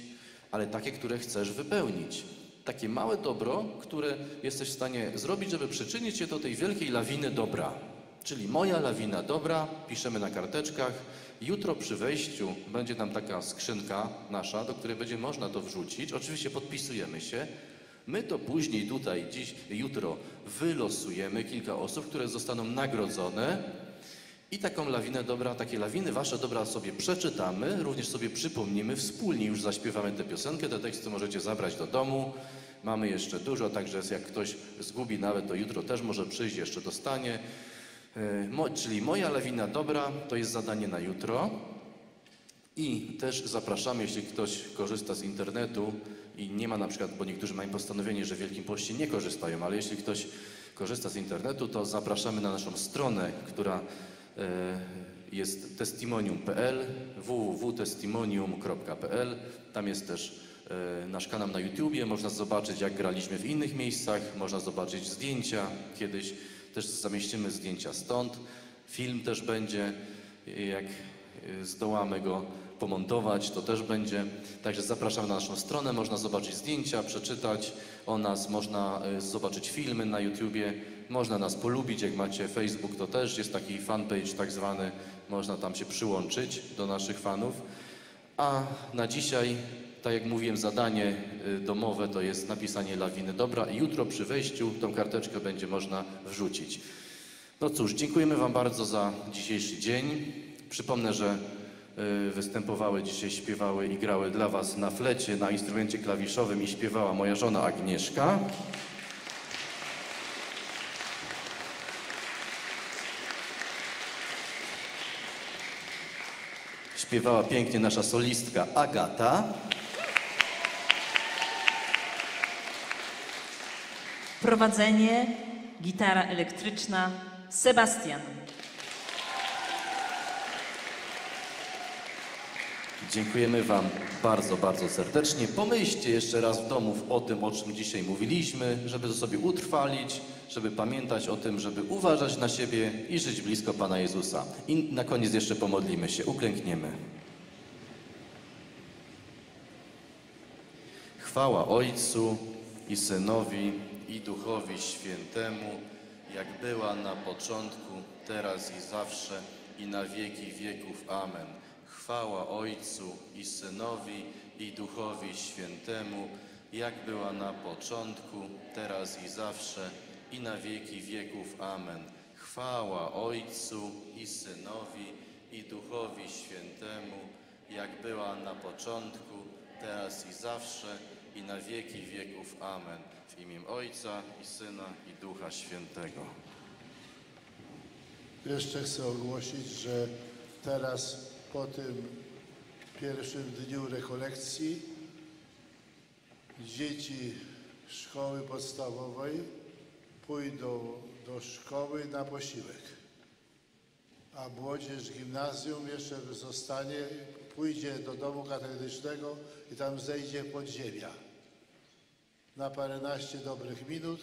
ale takie, które chcesz wypełnić. Takie małe dobro, które jesteś w stanie zrobić, żeby przyczynić się do tej wielkiej lawiny dobra. Czyli moja lawina dobra, piszemy na karteczkach. Jutro przy wejściu będzie tam taka skrzynka nasza, do której będzie można to wrzucić. Oczywiście podpisujemy się. My to później tutaj, dziś, jutro wylosujemy kilka osób, które zostaną nagrodzone i taką lawinę dobra, takie lawiny wasze dobra sobie przeczytamy, również sobie przypomnimy, wspólnie już zaśpiewamy tę piosenkę, te teksty możecie zabrać do domu. Mamy jeszcze dużo, także jak ktoś zgubi nawet, to jutro też może przyjść, jeszcze dostanie. Mo, czyli moja lawina dobra to jest zadanie na jutro i też zapraszamy, jeśli ktoś korzysta z internetu i nie ma na przykład, bo niektórzy mają postanowienie, że w Wielkim Poście nie korzystają, ale jeśli ktoś korzysta z internetu, to zapraszamy na naszą stronę, która y, jest testimonium kropka p l, w w w kropka testimonium kropka p l. Tam jest też y, nasz kanał na YouTubie, można zobaczyć, jak graliśmy w innych miejscach, można zobaczyć zdjęcia kiedyś. Też zamieścimy zdjęcia stąd, film też będzie, jak zdołamy go pomontować, to też będzie. Także zapraszam na naszą stronę, można zobaczyć zdjęcia, przeczytać o nas, można zobaczyć filmy na YouTubie, można nas polubić, jak macie Facebook, to też jest taki fanpage tak zwany, można tam się przyłączyć do naszych fanów. A na dzisiaj, tak jak mówiłem, zadanie domowe to jest napisanie lawiny dobra i jutro przy wejściu tą karteczkę będzie można wrzucić. No cóż, dziękujemy wam bardzo za dzisiejszy dzień. Przypomnę, że występowały dzisiaj, śpiewały i grały dla was na flecie, na instrumencie klawiszowym i śpiewała moja żona Agnieszka. Śpiewała pięknie nasza solistka Agata. Prowadzenie, gitara elektryczna, Sebastian. Dziękujemy wam bardzo, bardzo serdecznie. Pomyślcie jeszcze raz w domu o tym, o czym dzisiaj mówiliśmy, żeby to sobie utrwalić, żeby pamiętać o tym, żeby uważać na siebie i żyć blisko Pana Jezusa. I na koniec jeszcze pomodlimy się, uklękniemy. Chwała Ojcu i Synowi, i Duchowi Świętemu, jak była na początku, teraz i zawsze, i na wieki wieków. Amen. Chwała Ojcu i Synowi, i Duchowi Świętemu, jak była na początku, teraz i zawsze, i na wieki wieków. Amen. Chwała Ojcu i Synowi, i Duchowi Świętemu, jak była na początku, teraz i zawsze, i na wieki wieków. Amen. W imię Ojca i Syna i Ducha Świętego. Jeszcze chcę ogłosić, że teraz po tym pierwszym dniu rekolekcji dzieci szkoły podstawowej pójdą do szkoły na posiłek, a młodzież gimnazjum jeszcze zostanie, pójdzie do domu katedrycznego i tam zejdzie podziemia. Na paręnaście dobrych minut.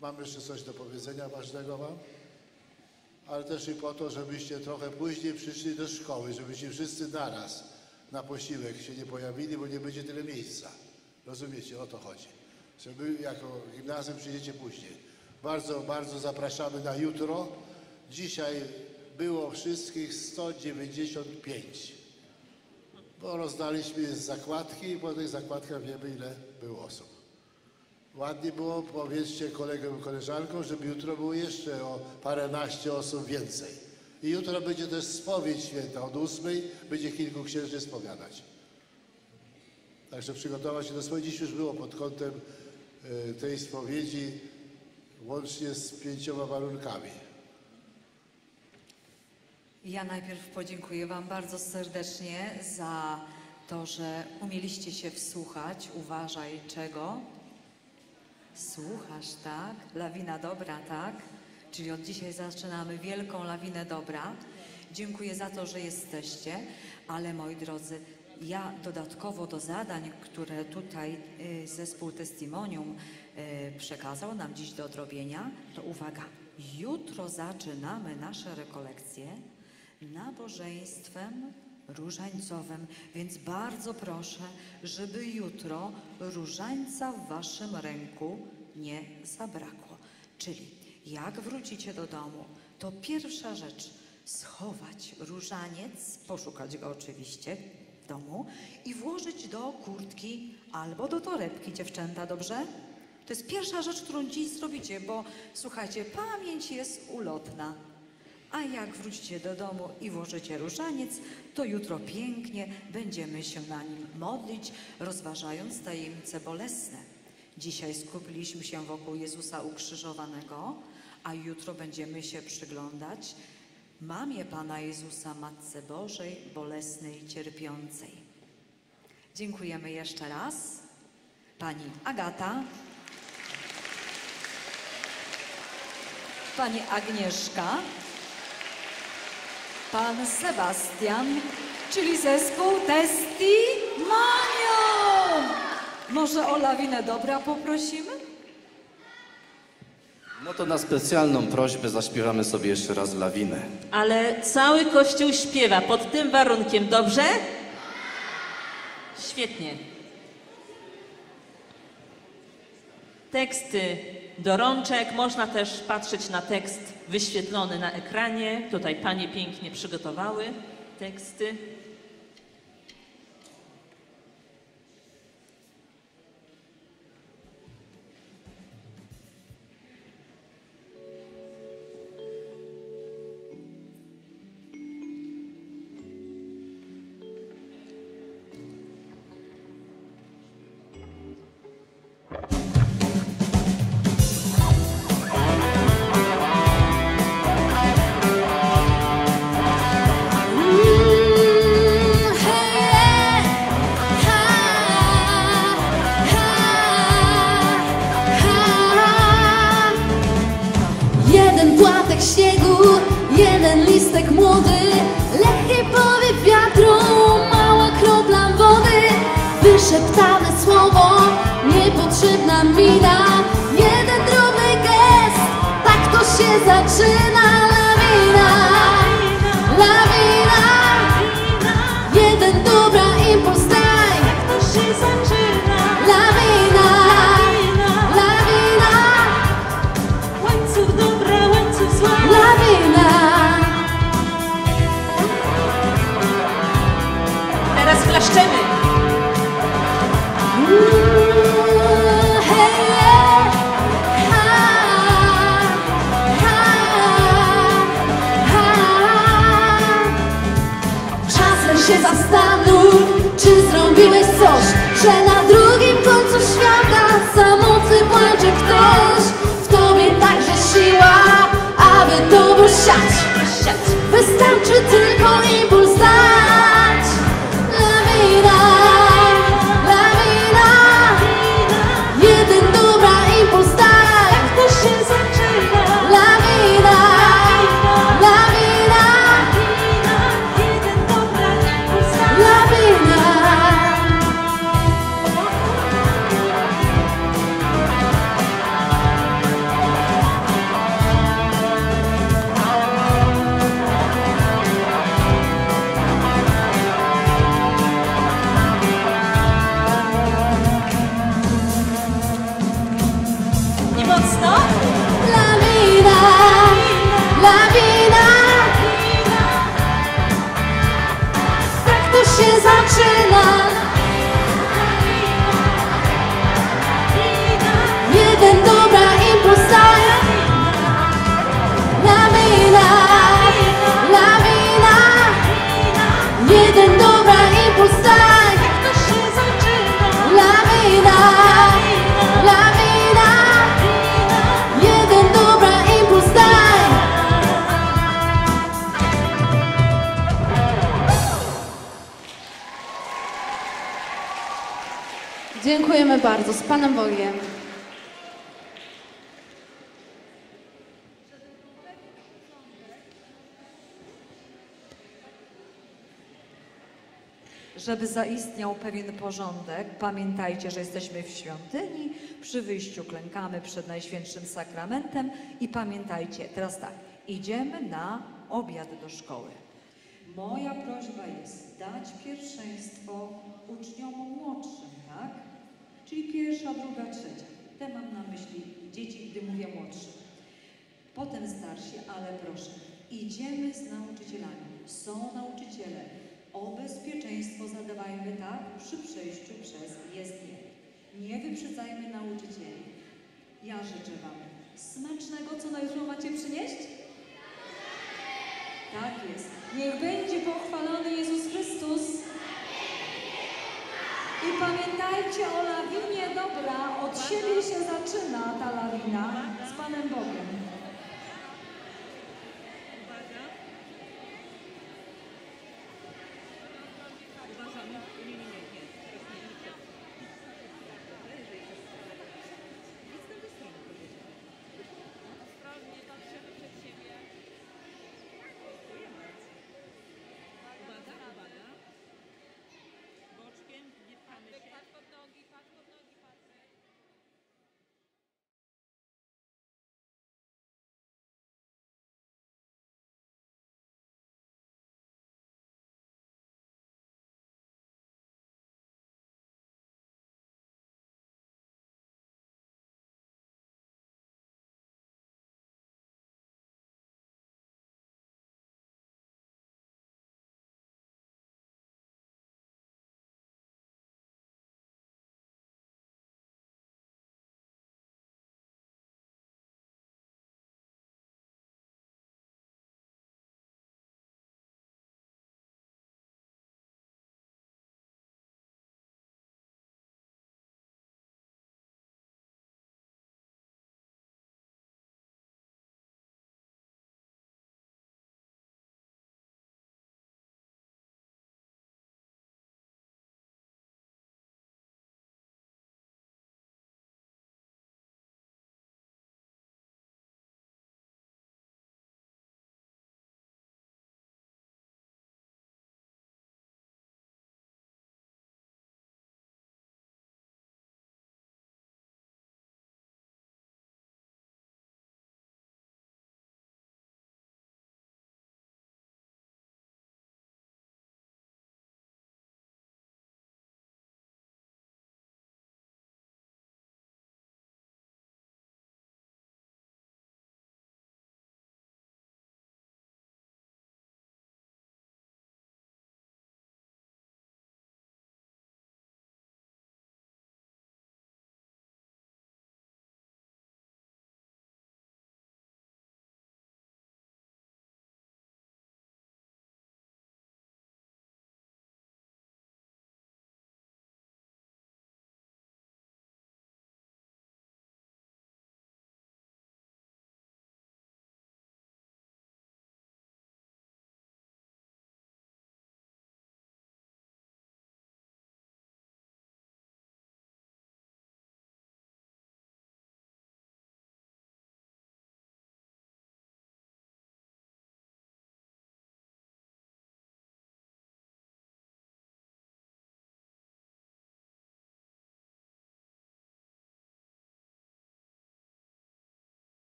Mam jeszcze coś do powiedzenia ważnego wam, ale też i po to, żebyście trochę później przyszli do szkoły, żebyście wszyscy naraz na posiłek się nie pojawili, bo nie będzie tyle miejsca. Rozumiecie? O to chodzi. Żeby jako gimnazjum przyjdziecie później. Bardzo, bardzo zapraszamy na jutro. Dzisiaj było wszystkich sto dziewięćdziesiąt pięć. Bo rozdaliśmy zakładki i po tych zakładkach wiemy, ile było osób. Ładnie było, powiedzcie kolegom i koleżankom, żeby jutro było jeszcze o paręnaście osób więcej. I jutro będzie też spowiedź święta, od ósmej będzie kilku księży spowiadać. Także przygotować się do spowiedzi. Dziś już było pod kątem tej spowiedzi łącznie z pięcioma warunkami. Ja najpierw podziękuję wam bardzo serdecznie za to, że umieliście się wsłuchać. Uważaj, czego? Słuchasz, tak? Lawina dobra, tak? Czyli od dzisiaj zaczynamy wielką lawinę dobra. Dziękuję za to, że jesteście, ale moi drodzy, ja dodatkowo do zadań, które tutaj zespół Testimonium przekazał nam dziś do odrobienia, to uwaga, jutro zaczynamy nasze rekolekcje nabożeństwem różańcowym, więc bardzo proszę, żeby jutro różańca w waszym ręku nie zabrakło. Czyli jak wrócicie do domu, to pierwsza rzecz, schować różaniec, poszukać go oczywiście w domu i włożyć do kurtki albo do torebki, dziewczęta, dobrze? To jest pierwsza rzecz, którą dziś zrobicie, bo słuchajcie, pamięć jest ulotna. A jak wrócicie do domu i włożycie różaniec, to jutro pięknie będziemy się na nim modlić, rozważając tajemnice bolesne. Dzisiaj skupiliśmy się wokół Jezusa ukrzyżowanego, a jutro będziemy się przyglądać Mamie Pana Jezusa, Matce Bożej, bolesnej, cierpiącej. Dziękujemy jeszcze raz. Pani Agata, pani Agnieszka, pan Sebastian, czyli zespół Testimonium. Może o lawinę dobra poprosimy? No to na specjalną prośbę zaśpiewamy sobie jeszcze raz lawinę. Ale cały kościół śpiewa pod tym warunkiem, dobrze? Świetnie. Teksty do rączek. Można też patrzeć na tekst wyświetlony na ekranie. Tutaj panie pięknie przygotowały teksty. Bardzo, z Panem Bogiem. żeby zaistniał pewien porządek. Pamiętajcie, że jesteśmy w świątyni, przy wyjściu klękamy przed Najświętszym Sakramentem i pamiętajcie, teraz tak, idziemy na obiad do szkoły. Moja prośba jest dać pierwszeństwo uczniom młodszym, tak? Czyli pierwsza, druga, trzecia. Te mam na myśli dzieci, gdy mówię młodszym. Potem starsi, ale proszę, idziemy z nauczycielami. Są nauczyciele. O bezpieczeństwo zadbajmy tak przy przejściu przez jezdnię. Nie wyprzedzajmy nauczycieli. Ja życzę Wam smacznego, co na jutro macie przynieść? Tak jest. Niech będzie pochwalony Jezus Chrystus. I pamiętajcie o lawinie dobra. Od siebie się zaczyna ta lawina z Panem Bogiem.